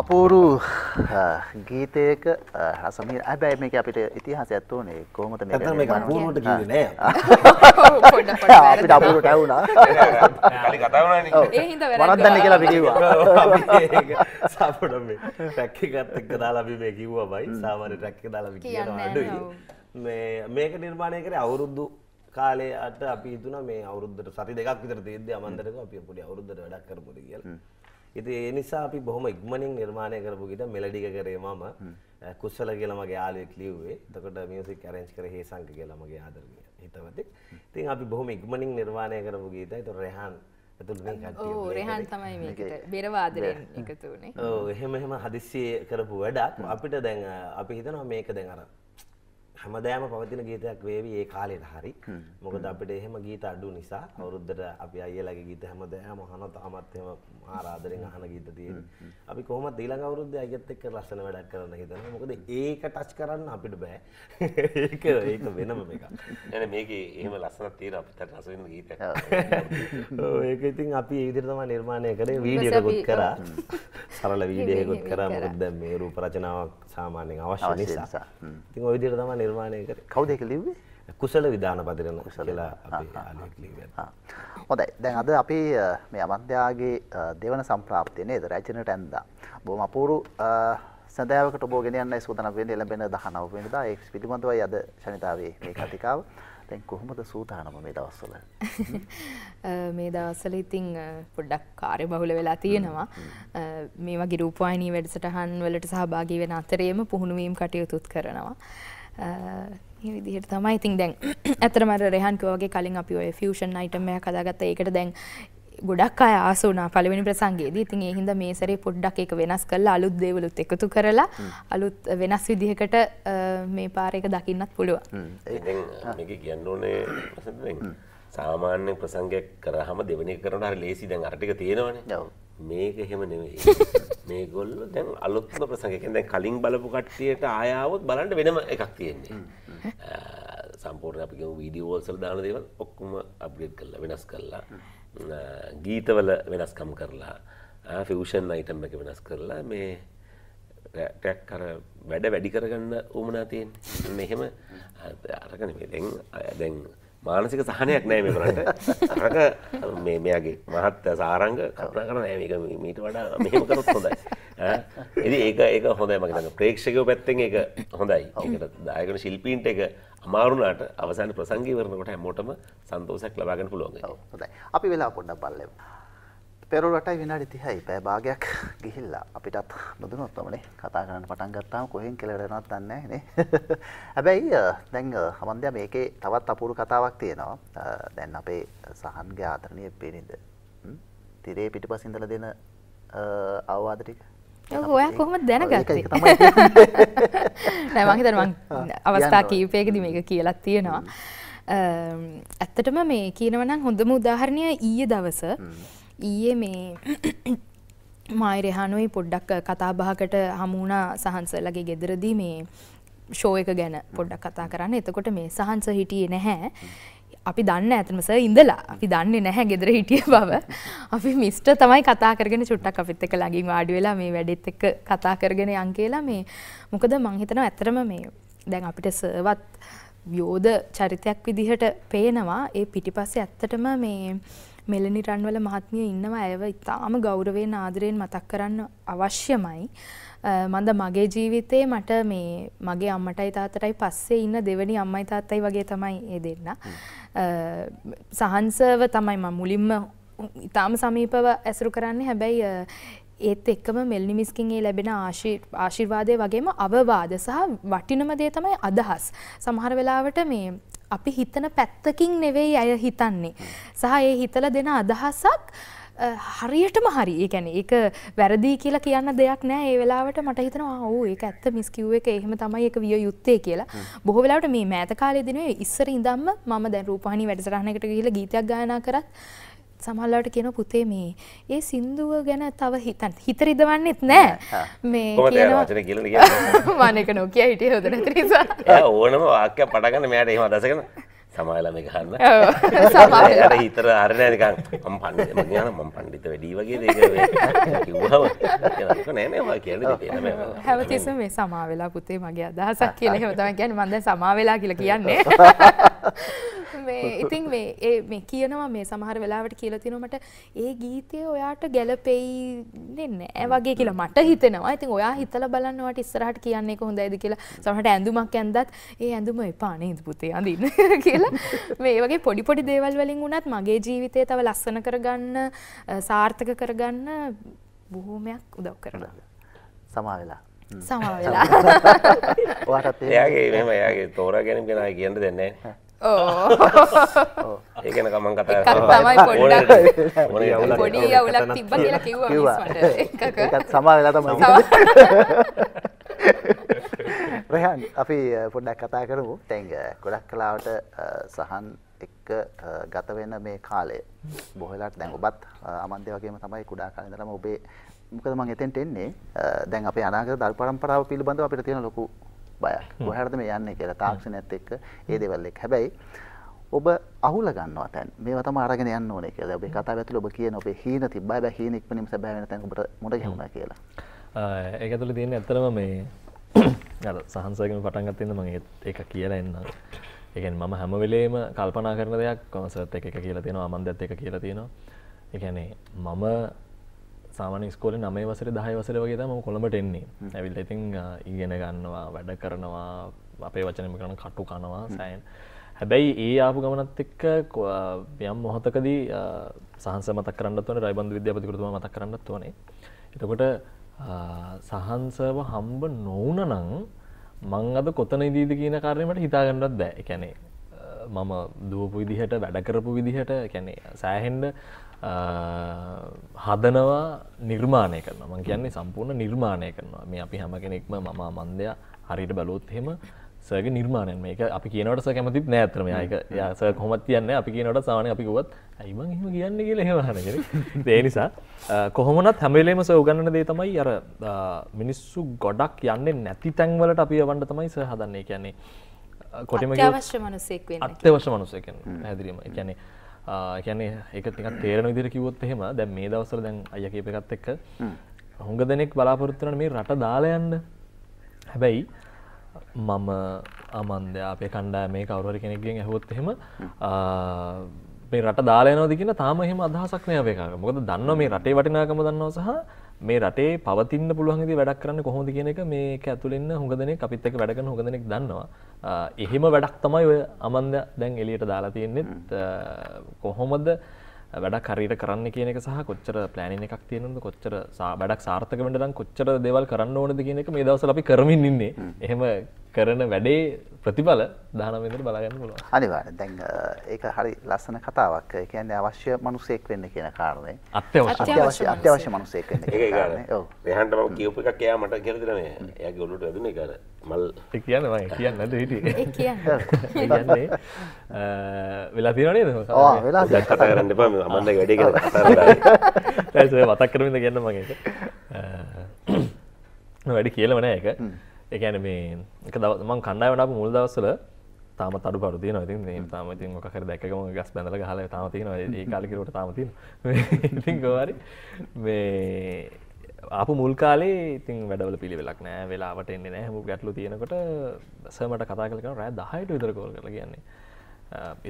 අපූරු ගීතයක සමීර හැබැයි මේක අපිට ඉතිහාසයක් තෝනේ කොහොමද මේක මේක අපූරුවට කියන්නේ නෑ අපිට අපූරුවට ඇහුණා කලි කතා වුණානේ ඒ හින්දා වැරද්ද නැහැ කියලා අපි කිව්වා අපි සාපොඩ මේ ට්‍රැක් එකත් එක්ක දාලා අපි මේ කිව්වා බයි සාමාන්‍ය ට්‍රැක් එක දාලා අපි කියනවා අඩුයි මේ මේක නිර්මාණය කරේ අවුරුදු කාලේ අත අපි හිතුණා මේ අවුරුද්දට සති දෙකක් විතර තියෙද්දී අමන්දරක අපි පොඩි අවුරුද්දට වැඩක් කරමුද කියලා ඉතින් ඒ නිසා අපි බොහොම ඉක්මනින් නිර්මාණය කරපු ගීත මෙලඩික කරේ මම කුසල කියලා මගේ යාළුවෙක් ලිව්වේ. එතකොට මියුසික් arrange කරේ හේසංක කියලා මගේ ආදරණීය හිතවතෙක්. ඉතින් අපි බොහොම ඉක්මනින් නිර්මාණය කරපු ගීත. ඒතොර රෙහාන් එතන මේ කට්ටිය. ඔව් රෙහාන් තමයි මේකට බෙර වාදනයෙන් එකතු වුනේ. ඔව් එහෙම එහෙම හදිස්සියේ කරපු වැඩක්. අපිට දැන් අපි හිතනවා මේක දැන් අර හැමදාම පවතින ගීතයක් වේවි ඒ කාලේට හරි. මොකද අපිට එහෙම ගීත අඩු නිසා අවුරුද්දට අපි අයියලාගේ ගීත හැමදාම අහනවා තාමත් එහෙම ආරාධනෙන් අහන ගීත තියෙන්නේ. අපි කොහොමද ඊළඟ අවුරුද්දේ අයියත් එක්ක ලස්සන වැඩක් කරන්න හිතනවා. මොකද ඒක ටච් කරන්න අපිට බෑ. ඒක ඒක වෙනම එකක්. يعني මේකේ එහෙම ලස්සනක් තියෙන අපිට රස වෙන ගීතයක්. ඔව් ඒක ඉතින් අපි ඒ විදිහට තමයි නිර්මාණය කරේ. වීඩියෝ එකකුත් කරා. සරල වීඩියෝ එකකුත් කරා. මොකද දැන් මේ රූප රචනාවක් සාමාන්‍යයෙන් අවශ්‍ය නිසා. ඉතින් ওই විදිහට තමයි නිර්මාණය කරේ. කවුද ඒක ලිව්වේ? කුසල විදානපදන කුසලලා අපි ආලෝක ලිව්වා. හොඳයි. දැන් අද අපි මේ අමන්තයාගේ දෙවන සම්ප්‍රාප්තිය නේද? රචනට ඇඳා. බොහොම අපූර්ව සදායවකට ඔබ ගෙන යන්නයි සූදානම් වෙන්නේ එළඹෙන දහනව වෙනදා. ඒ පිළිබඳවයි අද ශනිතාවේ මේ කතිකාව. දැන් කොහොමද සූදානම මේ දවස්වල? මේ දවස්වල ඉතින් පොඩ්ඩක් කාර්යබහුල වෙලා තියෙනවා. මේ වගේ රූපවාහිනී වැඩසටහන් වලට සහභාගී වෙන අතරේම පුහුණු වීම් කටයුතුත් කරනවා. මේ විදිහට තමයි ඉතින් දැන් ඇත්තටම අර රෙහන් කිව්වා වගේ කලින් අපි ඔය ෆියුෂන් අයිටම් එකක් හදාගත්තා. ඒකට දැන් ගොඩක් අය ආස වුණා පළවෙනි ප්‍රසංගයේදී. ඉතින් ඒ හින්දා මේ සැරේ පොඩ්ඩක් ඒක වෙනස් කරලා අලුත් දේවලුත් එකතු කරලා අලුත් වෙනස් විදිහකට මේ පාරේක දකින්නත් පුළුවන්. ඉතින් මේක කියන්න ඕනේ දැන් සාමාන්‍ය ප්‍රසංගයක් කරාම දෙවෙනි එක කරනවා හරි ලේසි දැන් අර ටික තියෙනවනේ. මේක එහෙම නෙමෙයි. මේගොල්ලෝ දැන් අලුත්ම ප්‍රසංගයක්. දැන් කලින් බලපු කට්ටියට ආය આવොත් බලන්න වෙනම එකක් තියෙන්නේ. සම්පූර්ණ අපි ගිහුව වීඩියෝ වලසල දාන දේවල් ඔක්කොම අප්ඩේට් කරලා වෙනස් කරලා ගීතවල වෙනස්කම් කරලා ෆියුෂන් අයිටම් එක වෙනස් කරලා මේ ටැක් කර වැඩ වැඩි කරගන්න උවමනා තියෙන්නේ. මෙහෙම අරක නෙමෙයි. දැන් දැන් මානසික සහනයක් නෑ මේ වරන්ට. අරක මේ මෙයාගේ මහත්ය සාරංග කරුණා කරන නෑ මේක මීට වඩා මෙහෙම කරොත් හොඳයි. ඈ ඉතින් ඒක ඒක හොඳයි මම හිතන්නේ ප්‍රේක්ෂකයෝ පැත්තෙන් ඒක හොඳයි. ඒකට දායකන ශිල්පීන්ට ඒක අමාරු වුණාට අවසාන ප්‍රසංගය වරනකොට හැමෝටම සන්තෝෂයක් ලබා ගන්න පුළුවන්. ඔව් හොඳයි. අපි වෙලාව පොඩ්ඩක් බලමු. පෙරෝ රටයි විනාඩි තිහයි පැය භාගයක් ගිහිල්ලා අපිටත් නොදුනොත් තමයි කතා කරන්න පටන් ගත්තාම කොහෙන් කෙලවර යනවද දන්නේ නැහැ නේ. හැබැයි දැන් හමන්දියා මේකේ තවත් අපූර්ව කතාවක් තියෙනවා. දැන් අපේ සහන්ගේ ආදරණීය බිරිඳ තිරේ පිටිපස්සින් ඉඳලා දෙන අවවාද ටික ඔයා කොහොමද දැනගත්තේ? නෑ මං හිතන්නේ මං අවස්ථා කීපයකදී මේක කියලා තියෙනවා. ඇත්තටම මේ කියනවා නම් හොඳම උදාහරණය ඊයේ දවස ඊයේ මේ මායි රෙහානුයි පොඩ්ඩක් කතා බහකට හමු වුණා සහන්සලගේ ගෙදරදී මේ ෂෝ එක ගැන පොඩ්ඩක් කතා කරන්න. එතකොට මේ සහන්ස හිටියේ නැහැ. අපි දන්නේ ඇත්තම සර් ඉඳලා අපි දන්නේ නැහැ ගෙදර හිටිය බව. අපි මිස්ටර් තමයි කතා කරගෙන චුට්ටක් අපිත් එක්ක ළඟින් වාඩි වෙලා මේ වැඩෙත් එක්ක කතා කරගෙන යන් කියලා මේ මොකද මං හිතනවා ඇත්තටම මේ දැන් අපිට සර්වත් යෝධ චරිතයක් විදිහට පේනවා. ඒ පිටිපස්සේ ඇත්තටම මේ මෙලනි රන්වල මහත්මිය ඉන්නවා. ඇයව ඉතාම ගෞරවයෙන් ආදරයෙන් මතක් කරන්න අවශ්‍යමයි. මන්ද මගේ ජීවිතේ මට මේ මගේ අම්මටයි තාත්තටයි පස්සේ ඉන්න දෙවෙනි අම්මයි තාත්තයි වගේ තමයි ඒ දෙන්න. සහන්සව තමයි මම මුලින්ම ඉතාම සමීපව ඇසුරු කරන්නේ. හැබැයි ඒත් එක්කම මෙලනි මිස්කින් ඒ ලැබෙන ආශිර්වාදය වගේම අවවාද සහ වටිනම දේ තමයි අදහස්. සමහර වෙලාවට මේ අපි හිතන පැත්තකින් නෙවෙයි අය හිතන්නේ. සහ ඒ හිතලා දෙන අදහසක් හරියටම හරි. ඒ කියන්නේ ඒක වැරදි කියලා කියන්න දෙයක් නැහැ. ඒ වෙලාවට මට හිතෙනවා ඕ ඒක ඇත්ත මිස් කිව් එක එහෙම තමයි ඒක විය යුත්තේ කියලා. බොහෝ වෙලාවට මේ මෑත කාලයේදී නෙවෙයි ඉස්සර ඉඳන්ම මම දැන් රූපවාහිනී වැඩසටහනකට ගිහිල්ලා ගීතයක් ගායනා කරත් සමහරවිට කියනවා පුතේ මේ ඒ සින්දුව ගැන තව හිතන්න හිත රිදවන්නෙත් නෑ මේ කියනවා වචන කියලා කියන්නේ මම ඒක නොකිය හිටියේ හොඳ නැති නිසා ඒ ඕනම වාක්‍යයක් පටන් ගන්න මෙයාට එහෙම අදසගෙන සමායලා මේ ගන්න සමායලා හිතර හරිය නෑ නිකන් මම පඬිත මම කියනවා මම පඬිත වැඩි වගේ දෙයක් කිව්වම ඒක නෑ නෑ මම කියන්නේ දෙයක් නෑ හැවතිස්සම මේ සමා වෙලා පුතේ මගේ අදහසක් කියලා එහෙම තමයි කියන්නේ මම දැන් සමා වෙලා කියලා කියන්නේ ඉතින් මේ කියනවා මේ සමහර වෙලාවට කියලා තියෙනවා මට ඒ ගීතය ඔයාට ගැළපෙන්නේ නැහැ වගේ කියලා මට හිතෙනවා. ඉතින් ඔයා හිතලා බලන්න ඔයාට ඉස්සරහට කියන්නේ කොහොඳයිද කියලා. සමහරට ඇඳුමක් ඇඳද්දත් ඒ ඇඳුම එපා නේද පුතේ අඳින්න කියලා මේ වගේ පොඩි පොඩි දේවල් වලින් වුණත් මගේ ජීවිතය තව ලස්සන කරගන්න සාර්ථක කරගන්න බොහෝමයක් උදව් කරනවා. සමා වෙලා සමා වෙලා ඔයාට එයාගේ මෙහෙම එයාගේ තෝරා ගැනීම ගැන අය කියන්න දෙන්නේ නැහැ. ඒක ගැන මම කතා කරලා පොඩ්ඩක් පොඩි අවුලක් තිබ්බා කියලා කිව්වා මිස්වට ඒකත් සමා වෙලා තමයි රෙහන් අපි පොඩ්ඩක් කතා කරමු. දැන් ගොඩක් කාලවට සහන් එක්ක ගත වෙන මේ කාලය බොහෝ වෙලාවට දැන් ඔබත් අමන්දේ වගේම තමයි කුඩා කාලේ ඉඳලම ඔබේ මොකද මම එතෙන්ට එන්නේ දැන් අපේ අනාගත දරු පරම්පරාව පිළිබඳව අපිට තියෙන ලොකු බයක් කොහරද මේ යන්නේ කියලා තාක්ෂණයත් එක්ක ඒ දේවල් එක්ක. හැබැයි ඔබ අහුල ගන්නවා දැන් මේවා තමයි අරගෙන යන්න ඕනේ කියලා. ඔබේ කතාව ඇතුළේ ඔබ කියන ඔබේ හීන තිබ්බා. හැබැයි හීන ඉක්මනින්ම සැබෑ වෙන තැන ඔබට මුණ ගැහුණා කියලා. ඒක ඇතුළේ තියෙන ඇත්තම මේ අර සහන්සගෙන් පටන් ගන්න මම ඒක කියලා එන්නම්. ඒ කියන්නේ මම හැම වෙලේම කල්පනා කරන දෙයක් කොමසර්ත් එක එක කියලා තියෙනවා. ආමන්දත් එක කියලා තියෙනවා. ඒ කියන්නේ මම සාමාන්‍ය ඉස්කෝලේ නවය වසරේ දහය වසරේ වගේ තමයි මම කොළඹට එන්නේ. ඇවිල්ලා ඉතින් ඉගෙන ගන්නවා, වැඩ කරනවා, අපේ වචනෙම කරන කටු කනවා සෑහෙන. හැබැයි ඒ ආපු ගමනත් එක්ක යම් මොහොතකදී සහන්ස මතක් කරන්නත් ඕනේ, රයිබන්දු විද්‍යාපතිතුමා මතක් කරන්නත් ඕනේ. එතකොට සහන්සව හම්බ නොවුණා නම් මං අද කොතන ඉදීද කියන කාරණේ මට හිතා ගන්නවත් බෑ. ඒ කියන්නේ මම දුවපු විදිහට, වැඩ කරපු විදිහට, ඒ කියන්නේ සෑහෙන්න හදනවා, නිර්මාණය කරනවා. මම කියන්නේ සම්පූර්ණ නිර්මාණය කරනවා. මේ අපි හැම කෙනෙක්ම මම ආමන්දයා හරියට බැලුවොත් එහෙම සර්ගේ නිර්මාණයක්. මේක අපි කියනකොට සර් කැමතිත් නෑ අතර මෙයා. ඒක සර් කොහොමවත් කියන්නේ අපි කියනකොට සාමාන්‍යයෙන් අපි කිව්වත් ඇයි මං එහෙම කියන්නේ කියලා එහෙම අහන කෙනෙක්. ඒ නිසා කොහොම වුණත් හැම වෙලේම සර් උගන්වන දේ තමයි අර මිනිස්සු ගොඩක් යන්නේ නැති තැන් වලට අපි යවන්න තමයි සර් හදන්නේ. ඒ කියන්නේ කොටිම කිව්ව අත්‍යවශ්‍ය මිනිසෙක් වෙන්න. අත්‍යවශ්‍ය මිනිසෙක් වෙන්න. පැහැදිලිම. ඒ කියන්නේ කියන්නේ ඒක ටිකක් තේරෙන විදිහට කිව්වොත් එහෙම දැන් මේ දවස්වල දැන් අයියා කියප එකත් එක්ක හුඟ දෙනෙක් බලාපොරොත්තු වෙන මේ රට දාලා යන්න. හැබැයි මම ආමන්දයා අපේ කණ්ඩායමේ කවුරු හරි කෙනෙක්ගෙන් ඇහුවොත් එහෙම මේ රට දාලා යනවද කියන තාම එහෙම අදහසක් නෑ අපේ කාගේ. මොකද දන්නවා මේ රටේ වටිනාකම දන්නවා සහ මේ රටේ පවතින්න පුළුවන් විදිහ වැඩක් කරන්න කොහොමද කියන එක මේක ඇතුළේ ඉන්න හුඟ දෙනෙක් අපිත් එක්ක වැඩ කරන හුඟ දෙනෙක් දන්නවා. එහෙම වැඩක් තමයි ඔය ආමන්දයා දැන් එළියට දාලා තියෙන්නේ. කොහොමද වැඩක් හරියට කරන්න කියන එක සහ කොච්චර ප්ලෑනින් එකක් තියෙනවද කොච්චර වැඩක් සාර්ථක වෙන්න නම් කොච්චර දේවල් කරන්න ඕනද කියන එක මේ දවස්වල අපි කරමින් ඉන්නේ. එහෙම කරන වැඩේ ප්‍රතිඵල දහනව වෙනකොට බලා ගන්න පුළුවන්. අනිවාර්යෙන්. දැන් ඒක හරි ලස්සන කතාවක්. ඒ කියන්නේ අවශ්‍ය මිනිසෙක් වෙන්න කියන කාරණේ. අත්‍යවශ්‍ය අත්‍යවශ්‍ය මිනිසෙක් වෙන්න කියන කාරණේ. ඔව්. මෙහෙන්ට මම කියපු එකක් එයා මට කියලා දෙන මේ. එයාගේ ඔළුවට වැදුනේ ඒක අර මල්. ඒ කියන්නේ මම කියන්නේ නැද්ද හිටියේ. ඒ කියන්නේ. අ වෙලා තියෙනව නේද? ඔව් වෙලා තියෙනවා. දැන් කතා කරන්න එපා. අමන්නගේ වැඩේ ගැන කතා කරලා. දැන් ඒක මතක් කරමින්ද කියන්න මම ඒක. අ වැඩි කියලාම නෑ ඒක. ඒ කියන්නේ මේ එක දවස් මම කණ්ඩායමට ආපු මුල් දවස්වල තාමත් අඩුපාඩු තියෙනවා. ඉතින් මේ තාම ඉතින් මොකක් හරි දැක්ක ගමන් ගස් බැඳලා ගහලා තාම තියෙනවා. ඒ කාලේ කිරුවට තාම තියෙනවා. ඉතින් කොහරි මේ ආපු මුල් කාලේ ඉතින් වැඩවල පිළිවෙලක් නැහැ. වෙලාවට එන්නේ නැහැ. හැම ගැටලු තියෙනකොට සර් මට කතා කරලා කියනවා රෑ දහයට විතර කෝල් කරලා කියන්නේ.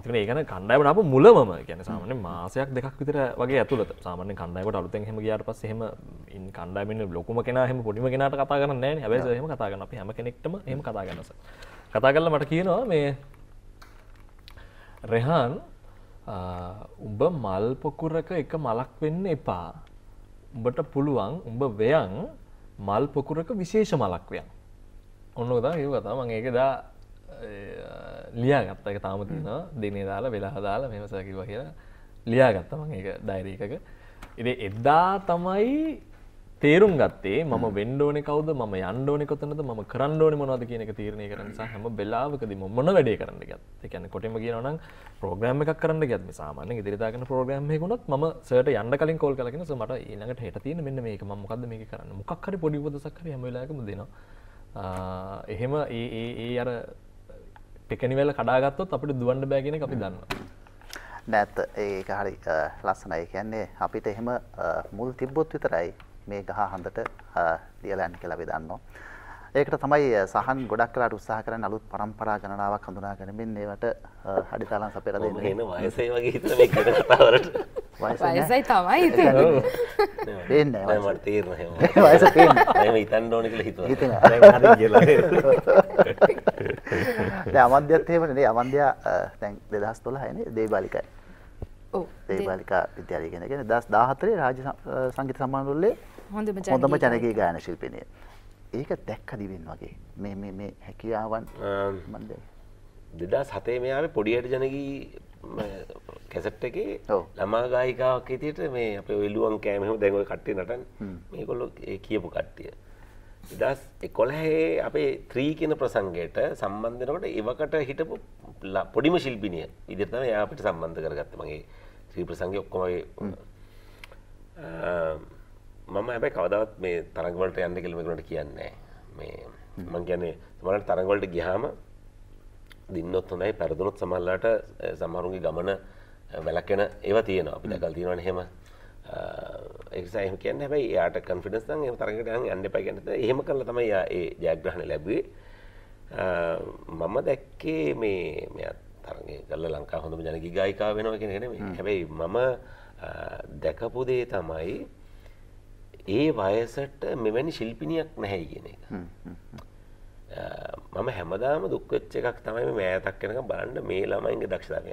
ඉතින් ඒ කියන්නේ කණ්ඩායමට ආපු මුලමම කියන්නේ සාමාන්‍යයෙන් මාසයක් දෙකක් විතර වගේ ඇතුළත. සාමාන්‍යයෙන් කණ්ඩායමට අලුතෙන් එහෙම ගියාට පස්සේ එහෙම කණ්ඩායමෙන් ලොකුම කෙනා එහෙම පොඩිම කෙනාට කතා කරන්නේ නැහැ නේ. හැබැයි සර් එහෙම කතා කරනවා. අපි හැම කෙනෙක්ටම එහෙම කතා කරනවා සර්. කතා කරලා මට කියනවා මේ රෙහාන් උඹ මල් පොකුරක එක මලක් වෙන්න එපා. උඹට පුළුවන් උඹ වෙයන් මල් පොකුරක විශේෂ මලක් වෙයන්. ඔන්න ඔය තමයි ඒක තමයි මම ඒක දා ලියාගත්තා. ඒක තාම තියෙනවා. දිනේ දාලා වෙලා දාලා මෙහෙම සර් කිව්වා කියලා ලියාගත්තා මම ඒක ඩයරි එකක. ඉතින් එදා තමයි තේරුම් ගත්තේ මම වෙන්න ඕනේ කවුද මම යන්න ඕනේ කොතනද මම කරන්න ඕනේ මොනවද කියන එක තීරණය කරන්න නිසා හැම වෙලාවකදී මම මොන වැඩේ කරන්න ගියත් ඒ කියන්නේ කොටින්ම කියනවා නම් ප්‍රෝග්‍රෑම් එකක් කරන්න ගියත් මේ සාමාන්‍යයෙන් ඉදිරියට ගන්න ප්‍රෝග්‍රෑම් එකක උනොත් මම සර්ට යන්න කලින් කෝල් කරලා කියනවා සර් මට ඊළඟට හෙට තියෙන මෙන්න මේක මම මොකද්ද මේක කරන්න මොකක් හරි පොඩි උපදෙසක් හරි හැම වෙලාවකම දෙනවා එහෙම ඒ ඒ ඒ අර ටෙකනිවල කඩා ගත්තොත් අපිට දුවන්න බෑ කියන එක අපි දන්නවා නැත් ඒක හරි ලස්සනයි කියන්නේ අපිට එහෙම මුල් තිබ්බොත් විතරයි මේ ගහ හඳට ලියලා යන්න කියලා අපි දන්නවා. ඒකට තමයි සහන් ගොඩක් වෙලාට උත්සාහ කරන්නේ අලුත් પરම්පරා ගණනාවක් හඳුනා ගැනීමෙන් ඒවට අඩිතාලම් සපයලා දෙන්න. එන වයසේ වගේ හිතන මේ ගැන කතා වලට. වයසයි තමයි ඉතින්. වෙන්නේ නැහැ. මට තීරණ හැම. වයස තීරණ. මම හිතන්න ඕනේ කියලා හිතුවා. හිතනවා. දැන් හරි කියලා. දැන් අවන්දියත් එහෙමනේ නේ. අවන්දියා දැන් දෙදහස් දොළහේ නේ දේවාලිකයි. ඔව්. දේවාලිකා විද්‍යාලය කියන එක දෙදහස් දහහතරේ රාජ්‍ය සංගීත සම්මාන උළෙලේ හොඳම ජනගේ ගායන ශිල්පිනිය. ඒක දැක්ක දිවෙන් වගේ මේ මේ මේ හැකියාවන් මන්ද දෙදහස් හතේ මේ ආවේ පොඩියට ජනගී කැසට් එකේ ළමා ගායිකාවක් හිටියට මේ අපේ එළුවන් කෑම එහෙම දැන් ඔය කට්ටිය නටන්නේ. මේගොල්ලෝ ඒ කියපු කට්ටිය. දෙදහස් එකොළහේ අපේ ත්‍රී කියන ප්‍රසංගයට සම්බන්ධ වෙනකොට එවකට හිටපු පොඩිම ශිල්පිනිය විදිහට තමයි එයා අපිට සම්බන්ධ කරගත්තේ. මගේ ත්‍රී ප්‍රසංගේ ඔක්කොම ඒ මම හැබැයි කවදාවත් මේ තරඟ වලට යන්න කියලා මේකට කියන්නේ නැහැ. මේ මම කියන්නේ සමහරවිට තරඟ වලට ගියාම දින්නොත් හොඳයි, පෙරදුනොත් සමහරලාට සමහරුන්ගේ ගමන වැළැකෙන ඒවා තියෙනවා. අපි දැකලා තියෙනවනේ එහෙම. ඒ නිසා එහෙම කියන්නේ හැබැයි එයාට කොන්ෆිඩන්ස් නම් එහෙම තරඟට නම් යන්න එපා කියන්නේ. එහෙම කළා තමයි එයා ඒ ජයග්‍රහණ ලැබුවේ. මම දැක්කේ මේ මෙයා තරඟේ ගල්ලා ලංකාවේ හොඳම ජනගී ගායිකාව වෙනවා කියන එක නෙමෙයි. හැබැයි මම දැකපු දේ තමයි ඒ වයසට මෙවැනි ශිල්පිනියක් නැහැ කියන එක. මම හැමදාම දුක් වෙච්ච එකක් තමයි මේ මෑතක් වෙනකම් බලන්න මේ ළමයින්ගේ දක්ෂතාවය.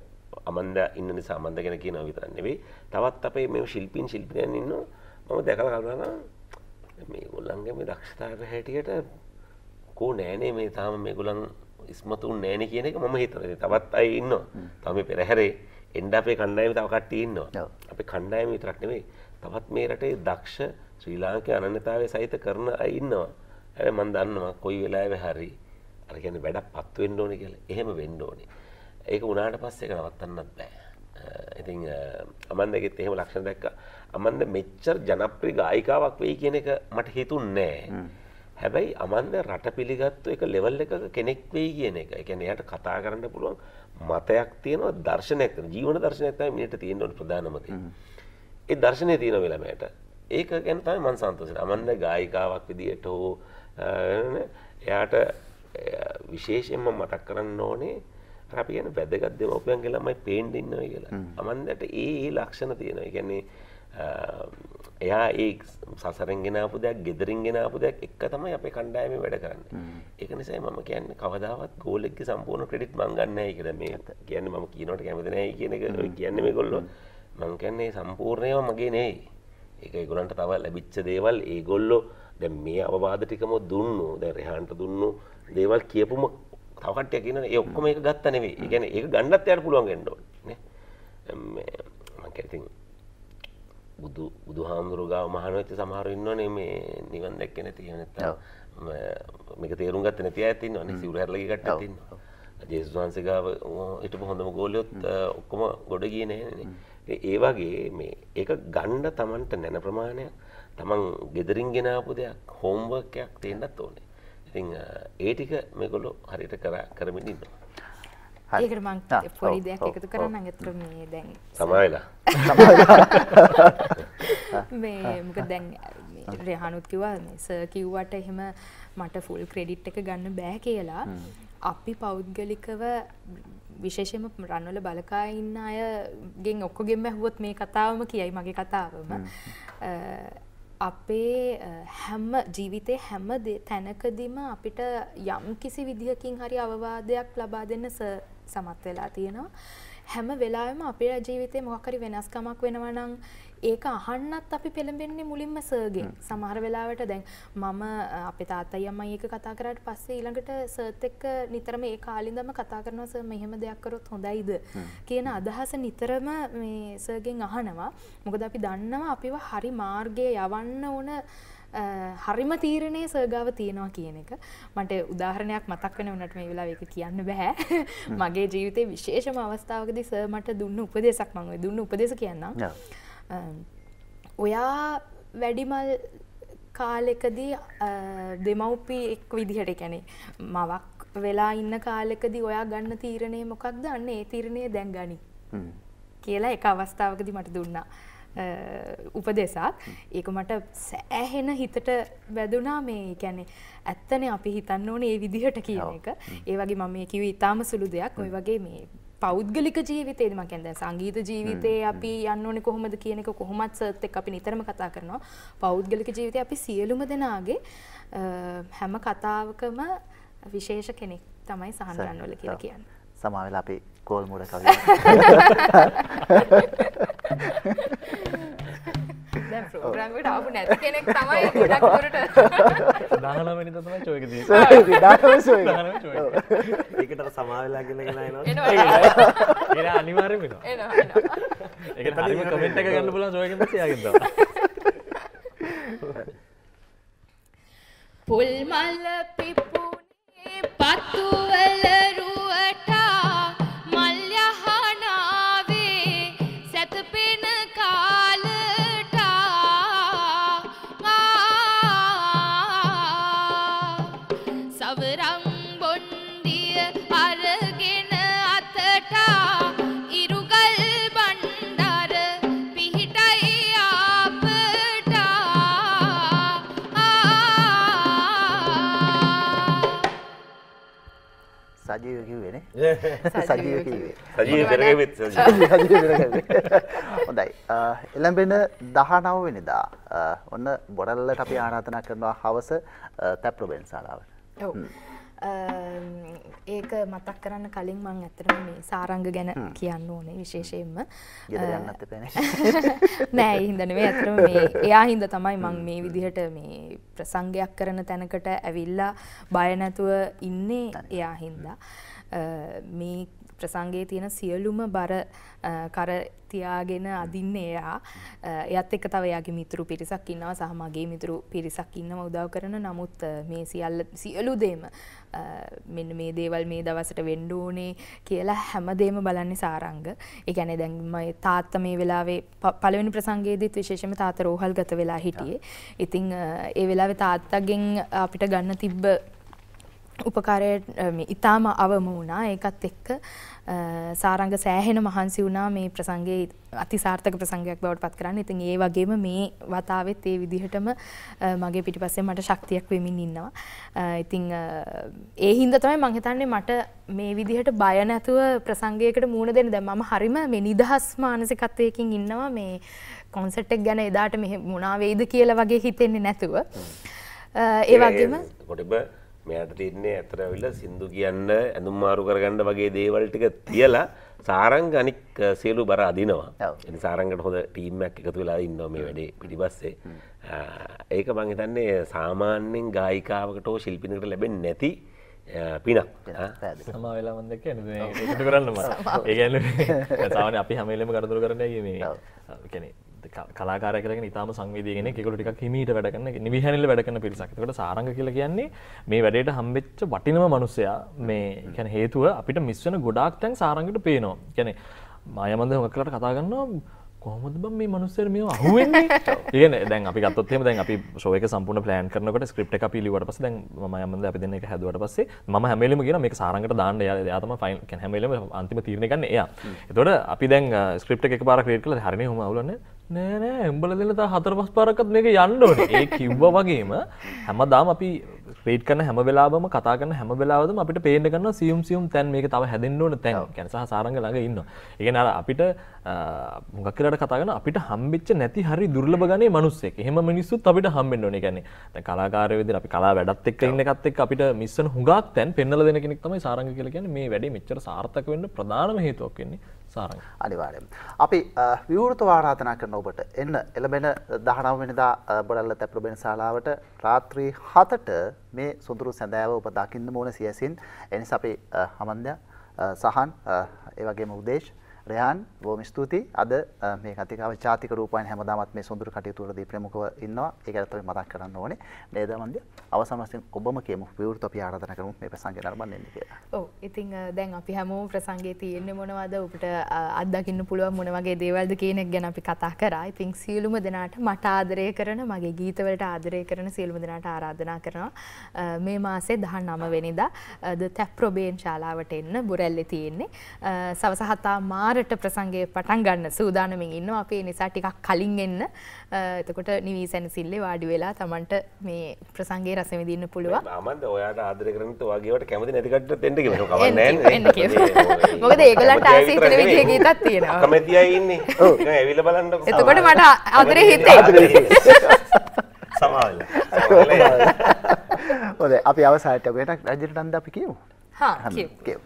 අමන්ද ඉන්න නිසා අමන්ද ගැන කියනවා විතර නෙවෙයි. තවත් අපේ මේ ශිල්පීන් ශිල්පිනියන් ඉන්නවා. මම දැකලා කල්පනා කරනවා මේගොල්ලන්ගේ මේ දක්ෂතාවය හැටියට කෝ නෑනේ මේ තාම මේගොල්ලන් ඉස්මතුන් නෑනේ කියන එක මම හිතනවා. තවත් අය ඉන්නවා. තව මේ පෙරහැරේ එන්න අපේ කණ්ඩායමේ තව කට්ටිය ඉන්නවා. අපේ කණ්ඩායම විතරක් නෙවෙයි. තවත් මේ රටේ දක්ෂ ශ්‍රී ලාංකික අනන්‍යතාවය සහිත කරන අය ඉන්නවා. හැබැයි මම දන්නවා කොයි වෙලාවෙ හරි අර කියන්නේ වැඩක් පත් වෙන්න ඕනේ කියලා. එහෙම වෙන්න ඕනේ. ඒක උනාට පස්සේ ඒක නවත්තන්නත් බෑ. ඉතින් අමන්දගෙත් එහෙම ලක්ෂණ දැක්කා. අමන්ද මෙච්චර ජනප්‍රිය ගායිකාවක් වෙයි කියන එක මට හිතුන්නේ නෑ. හැබැයි අමන්ද රට පිළිගත්තු එක ලෙවල් එකක කෙනෙක් වෙයි කියන එක. ඒ කියන්නේ එයාට කතා කරන්න පුළුවන් මතයක් තියෙනවා, දර්ශනයක් තියෙනවා. ජීවන දර්ශනයක් තමයි මෙන්නට තියෙන්න ඕනේ ප්‍රධානම දේ. ඒ දර්ශනේ තියෙන වෙලාවට ඒක ගැන තමයි මම සන්තෝෂයි. අමන්ද ගායිකාවක් විදියට හෝ එයාට විශේෂයෙන්ම මතක් කරන්න ඕනේ අර අපි කියන වැදගත් දෙමව්පියන් කියලා මම පේන්න ඉන්නවා කියලා. අමන්දට ඒ ඒ ලක්ෂණ තියෙනවා. ඒ කියන්නේ එයා ඒ සසරෙන් ගෙන ආපු දෙයක්, gederin ගෙන ආපු දෙයක් එක තමයි අපේ කණ්ඩායමේ වැඩ කරන්නේ. ඒක නිසා මම කියන්නේ කවදාවත් ගෝලෙක්ගේ සම්පූර්ණ ක්‍රෙඩිට් මම ගන්න නැහැ කියලා. මේ කියන්නේ මම කියනකොට කැමති නැහැ කියන එක කියන්නේ මේගොල්ලෝ මම කියන්නේ සම්පූර්ණයෙන්ම මගේ නෙයි. ඒක ඒගොල්ලන්ට තව ලැබිච්ච දේවල් ඒගොල්ලෝ දැන් මේ අවවාද ටිකම දුන්නු. දැන් රෙහාන්ට දුන්නු දේවල් කියපුම තව කට්ටිය කියනනේ ඒ ඔක්කොම ඒක ගත්ත නෙවෙයි. ඒ කියන්නේ ඒක ගන්නත් යාට පුළුවන් වෙන්න ඕනේ නේ. මේ මම කියන්නේ බුදු බුදුහාමුදුරුවෝ ගාව මහානෙච්ච සමහරව ඉන්නවනේ මේ නිවන් දැක්කේ නැති එහෙම නැත්තම් මේක තේරුම් ගත්තේ නැති අයත් ඉන්නවනේ. සිවුර හැරලා ගිය කට්ටියත් ඉන්නවා. ජේසුස් වහන්සේ ගාව හිටපු හොඳම ගෝලියොත් ඔක්කොම ගොඩ ගියේ නෑනේ. ඒ වගේ මේ ඒක ගන්න තමන්ට නැන ප්‍රමාණයක් තමන් ගෙදරින් ගෙන ආපු දෙයක් හෝම්වර්ක් එකක් තියෙන්නත් ඕනේ. ඉතින් ඒ ටික මේගොල්ලෝ හරියට කරමින් ඉන්නවා. ඒකට මම පොඩි දෙයක් එකතු කරන්නම්. ඒතර මේ දැන් සමාවෙලා මේ මොකද දැන් මේ රෙහානුත් කිව්වා මේ සර් කිව්වට එහෙම මට ෆුල් ක්‍රෙඩිට් එක ගන්න බෑ කියලා. අපි පෞද්ගලිකව විශේෂයෙන්ම රන්වල බලකා ඉන්න අයගෙන් ඔක්කොගෙම ඇහුවොත් මේ කතාවම කියයි මගේ කතාවම. අපේ හැම ජීවිතේ හැම තැනකදීම අපිට යම් කිසි විදිහකින් හරි අවවාදයක් ලබා දෙන්න සමත් වෙලා තියෙනවා. හැම වෙලාවෙම අපේ ජීවිතේ මොකක් හරි වෙනස්කමක් වෙනවා නම් ඒක අහන්නත් අපි පෙළඹෙන්නේ මුලින්ම සර්ගෙන්. සමහර වෙලාවට දැන් මම අපේ තාත්තයි අම්මයි එක කතා කරාට පස්සේ ඊළඟට සර්ත් එක්ක නිතරම ඒ කාලින්දම කතා කරනවා සර් මෙහෙම දෙයක් කරොත් හොඳයිද කියන අදහස නිතරම මේ සර්ගෙන් අහනවා. මොකද අපි දන්නවා අපිව හරි මාර්ගයේ යවන්න ඕන හරිම තීරණය සර්ගාව තියෙනවා කියන එක. මට උදාහරණයක් මතක් වෙන උනට මේ වෙලාවේ ඒක කියන්න බෑ. මගේ ජීවිතේ විශේෂම අවස්ථාවකදී සර් මට දුන්න උපදේශයක් මම ඔය දුන්න උපදේශ කියන්නම්. ඔයා වැඩිමල් කාලෙකදී දෙමව්පිය එක් විදිහට කියන්නේ මවක් වෙලා ඉන්න කාලෙකදී ඔයා ගන්න තීරණය මොකක්ද? අන්න ඒ තීරණය දැන් ගනි කියලා එක අවස්ථාවකදී මට දුන්නා උපදේශයක්. ඒක මට සෑහෙන හිතට වැදුනා. මේ කියන්නේ ඇත්තනේ අපි හිතන්න ඕනේ ඒ විදිහට කියන එක. ඒ වගේ මම මේ කිව්වේ ඊටාම සුළු දෙයක්. ඔය වගේ මේ පෞද්ගලික ජීවිතේද මම කියන්නේ සංගීත ජීවිතේ අපි යන්න ඕනේ කොහොමද කියන එක කොහොමත් සර්ත් එක්ක අපි නිතරම කතා කරනවා. පෞද්ගලික ජීවිතේ අපි සියලුම දෙනාගේ හැම කතාවකම විශේෂ කෙනෙක් තමයි සහන් රන්වල කියලා කියන්නේ. සමා වෙලා අපි කෝල් මූඩ කවිය. දැන් ප්‍රෝග්‍රෑම් එකට ආපු නැති කෙනෙක් තමයි ගොඩක් දුරට. දහනව වෙනිදා තමයි show එක තියෙන්නේ. දහනව show එක. ඒකට සමා වෙලා ගෙනගෙන එනවා. එනවා. ඒක අනිවාර්යෙම වෙනවා. එනවා එනවා. ඒකට හරියම කමෙන්ට් එක ගන්න බලන show එකෙන් පස්සේ ආගෙන තමයි. පොල් මල් පිපුනේ පතු වල රුවට සජීව කිව්වේ නේ. සජීව කිව්වේ. සජීව පෙරගෙවිත් සජීව. සජීව පෙරගෙවිත්. හොඳයි. එළඹෙන දහනව වෙනිදා ඔන්න බොරල්ලට අපි ආරාධනා කරනවා හවස තැප්‍රොබෙන් ශාලාවට. ඔව්. ඒක මතක් කරන්න කලින් මම ඇත්තටම මේ සාරංග ගැන කියන්න ඕනේ විශේෂයෙන්ම. ගෙදර යන්නත් එපා නේ. නෑ, ඒ හින්දා නෙවෙයි ඇත්තටම මේ එයා හින්දා තමයි මම මේ විදිහට මේ ප්‍රසංගයක් කරන තැනකට ඇවිල්ලා බය නැතුව ඉන්නේ. එයා හින්දා මේ ප්‍රසංගයේ තියෙන සියලුම බර කර තියාගෙන අදින්නේ එයා. එයත් එක්ක තව එයාගේ මිතුරු පිරිසක් ඉන්නවා සහ මගේ මිතුරු පිරිසක් ඉන්නව උදව් කරන. නමුත් මේ සියල්ල සියලු දේම මෙන්න මේ දේවල් මේ දවසට වෙන්න ඕනේ කියලා හැමදේම බලන්නේ සාරංග. ඒ කියන්නේ දැන් මගේ තාත්තා මේ වෙලාවේ පළවෙනි ප්‍රසංගයේදීත් විශේෂයෙන්ම තාත්තා රෝහල් ගත වෙලා හිටියේ. ඉතින් ඒ වෙලාවේ තාත්තගෙන් අපිට ගන්න තිබ්බ උපකාරය ඉතාම අවම වුණා. ඒකත් එක්ක සාරංග සෑහෙන මහන්සි වුණා මේ ප්‍රසංගයේ අතිසාර්ථක ප්‍රසංගයක් බවට පත් කරන්න. ඉතින් ඒ වගේම මේ වතාවෙත් ඒ විදිහටම මගේ පිටිපස්සේ මට ශක්තියක් වෙමින් ඉන්නවා. ඉතින් ඒ හින්දා තමයි මම හිතන්නේ මට මේ විදිහට බය නැතුව ප්‍රසංගයකට මුහුණ දෙන්න. දැන් මම හරිම මේ නිදහස් මානසිකත්වයකින් ඉන්නවා. මේ කොන්සර්ට් එක ගැන එදාට මෙහෙම මොනවා වෙයිද කියලා වගේ හිතෙන්නේ නැතුව. ඒ වගේම මෙයාට තියන්නේ අතර ඇවිල්ලා සින්දු කියන්න ඇඳුම් මාරු කරගන්න වගේ දේවල් ටික තියලා සාරංග අනික් සියලු බර අදිනවා. ඒ නිසා සාරංගට හොඳ ටීම් එකක් එකතු වෙලා ඉන්නවා මේ වැඩේ පිටිපස්සේ. ඒක මම හිතන්නේ සාමාන්‍යයෙන් ගායිකාවකට හෝ ශිල්පිනකට ලැබෙන්නේ නැති පිනක්. සමා වෙලා මම දැක්කේ මේ ඒක කරන්න මම. ඒ කියන්නේ සාමාන්‍ය අපි හැම වෙලෙම කරදර කරන්නේ අයියේ මේ. ඒ කියන්නේ කලාකාරය කියලා කියන්නේ ඊටාම සංවේදී කෙනෙක්. ඒගොල්ලෝ ටිකක් හිමීට වැඩ කරන, නිවිහැනිල්ල වැඩ කරන පිරිසක්. ඒකට සාරංග කියලා කියන්නේ මේ වැඩේට හම්බෙච්ච වටිනම මිනිසයා. මේ කියන්නේ හේතුව අපිට මිස් වෙන ගොඩාක් තැන් සාරංගට පේනවා. කියන්නේ මායමන්ද හොඟක් කරලා කතා කරනවා කොහොමද බම් මේ මිනිස්සුන්ට මේව අහුවෙන්නේ? ඒ කියන්නේ දැන් අපි ගත්තොත් එහෙම දැන් අපි ෂෝ එක සම්පූර්ණ ප්ලෑන් කරනකොට ස්ක්‍රිප්ට් එක අපි ලිව්වට පස්සේ දැන් මායමන්ද අපි දෙන්න එක හැදුවට පස්සේ මම හැම වෙලෙම කියනවා මේක සාරංගට දාන්න. එයා තමයි ෆයිනල් කියන්නේ හැම වෙලෙම අන්තිම තීරණය ගන්න එයා. ඒතකොට අපි දැන් ස්ක්‍රිප්ට් එක එකපාරක් ක්‍රියේට් කළා. හරිනේ ඔහොම අවුලන්නේ. නෑ නෑ උඹලා දෙන්න තව හතර පහ පාරක්වත් මේක යන්න ඕනේ. ඒ කිව්වා වගේම හැමදාම අපි ක්‍රියේට් කරන හැම වෙලාවම කතා කරන හැම වෙලාවෙම අපිට පේන්න ගන්නවා සියුම් සියුම් තැන් මේක තව හැදෙන්න ඕන තැන්. කියන්නේ සහ සාරංග ළඟ ඉන්නවා. ඒ කියන්නේ අර අපිට මුගක් කියලාට කතා කරන අපිට හම්බෙච්ච නැති හරි දුර්ලභ ගණේ මිනිස්සෙක්. එහෙම මිනිස්සුත් අපිට හම්බෙන්න ඕනේ. කියන්නේ දැන් කලාකාරයෝ විදිහට අපි කලාව වැඩත් එක්ක ඉන්න එකත් එක්ක අපිට මිස් වෙන හුඟක් තැන් පෙන්නලා දෙන කෙනෙක් තමයි සාරංග කියලා කියන්නේ. මේ වැඩේ මෙච්චර සාර්ථක වෙන්න ප්‍රධානම හේතුවක් වෙන්නේ සාරංග. අනිවාර්යයෙන්. අපි විවෘත ආරාධනා කරන ඔබට එන්න එළඹෙන දහනව වෙනිදා බඩල්ල තැපුරබෙන ශාලාවට රාත්‍රී හතට මේ සුඳුරු සඳෑව ඔබ දකින්න ඕන සියසින්. ඒ නිසා අපි හමන්දා සහන් ඒ වගේම උදේශ් රයන් බොහොම ස්තුතියි. අද මේ කතිකාව ජාතික රූපයන් හැමදාමත් මේ සුඳුරු කටයුතු වලදී ප්‍රමුඛව ඉන්නවා. ඒක ගැන තමයි මතක් කරන්න ඕනේ. නේද මන්දිය? අවසන් වශයෙන් ඔබම කියමු විවෘත අපි ආරාධනා කරමු මේ ප්‍රසංගය නරඹන්න කියලා. ඔව්. ඉතින් දැන් අපි හැමෝම ප්‍රසංගයේ තියෙන්නේ මොනවද අපිට අත්දකින්න පුළුවන් මොන වගේ දේවල්ද කියන එක ගැන අපි කතා කරා. ඉතින් සියලුම දෙනාට මට ආදරය කරන, මගේ ගීතවලට ආදරය කරන සියලුම දෙනාට ආරාධනා කරනවා මේ මාසේ දහනව වෙනිදා ද තැප්‍රොබේන් ශාලාවට එන්න. බුරැල්ලේ තියෙන්නේ. සවස් හත මාර ප්‍රසංගය පටන් ගන්න සූදානමින් ඉන්නවා. අපි ඒ නිසා ටිකක් කලින් එන්න. එතකොට නිවී සැනසෙල්ලේ වාඩි වෙලා Tamanට මේ ප්‍රසංගයේ රස විඳින්න පුළුවන්. ආමන්ද ඔයාට ආදරය කරනත් ඔයාගේ වට කැමති නැති කට්ටියට දෙන්න කියලා කවන්නේ. මොකද ඒගොල්ලන්ට ආසී ඉතන විදිහේ ගීතක් තියෙනවා. කැමැතියි ඉන්නේ. ඔව්. ඒක ඇවිල්ලා බලන්නකො. එතකොට මට ආදරේ හිතේ. සමාවෙල. ඔතේ අපි අවසානට ගියනක් රජිට නන්ද අපි කියමු. හා කියමු.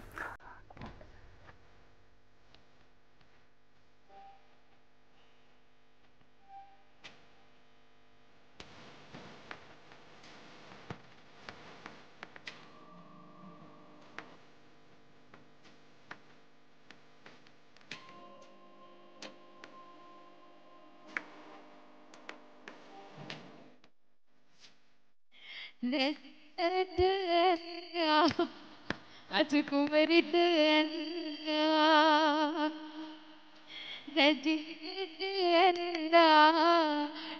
This is a Kumari Denda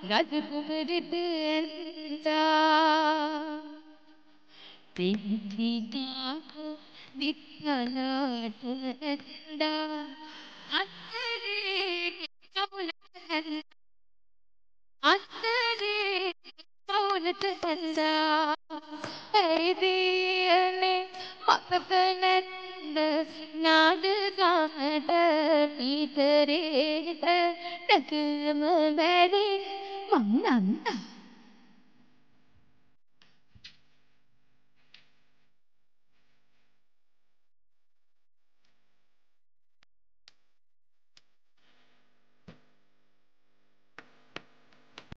Rajakumari Denda Pindita Dikala Denda Atari Kaulahanda Atari Kaulahanda Aidiyane patpananda naadgaata pitareta takam bari mannanna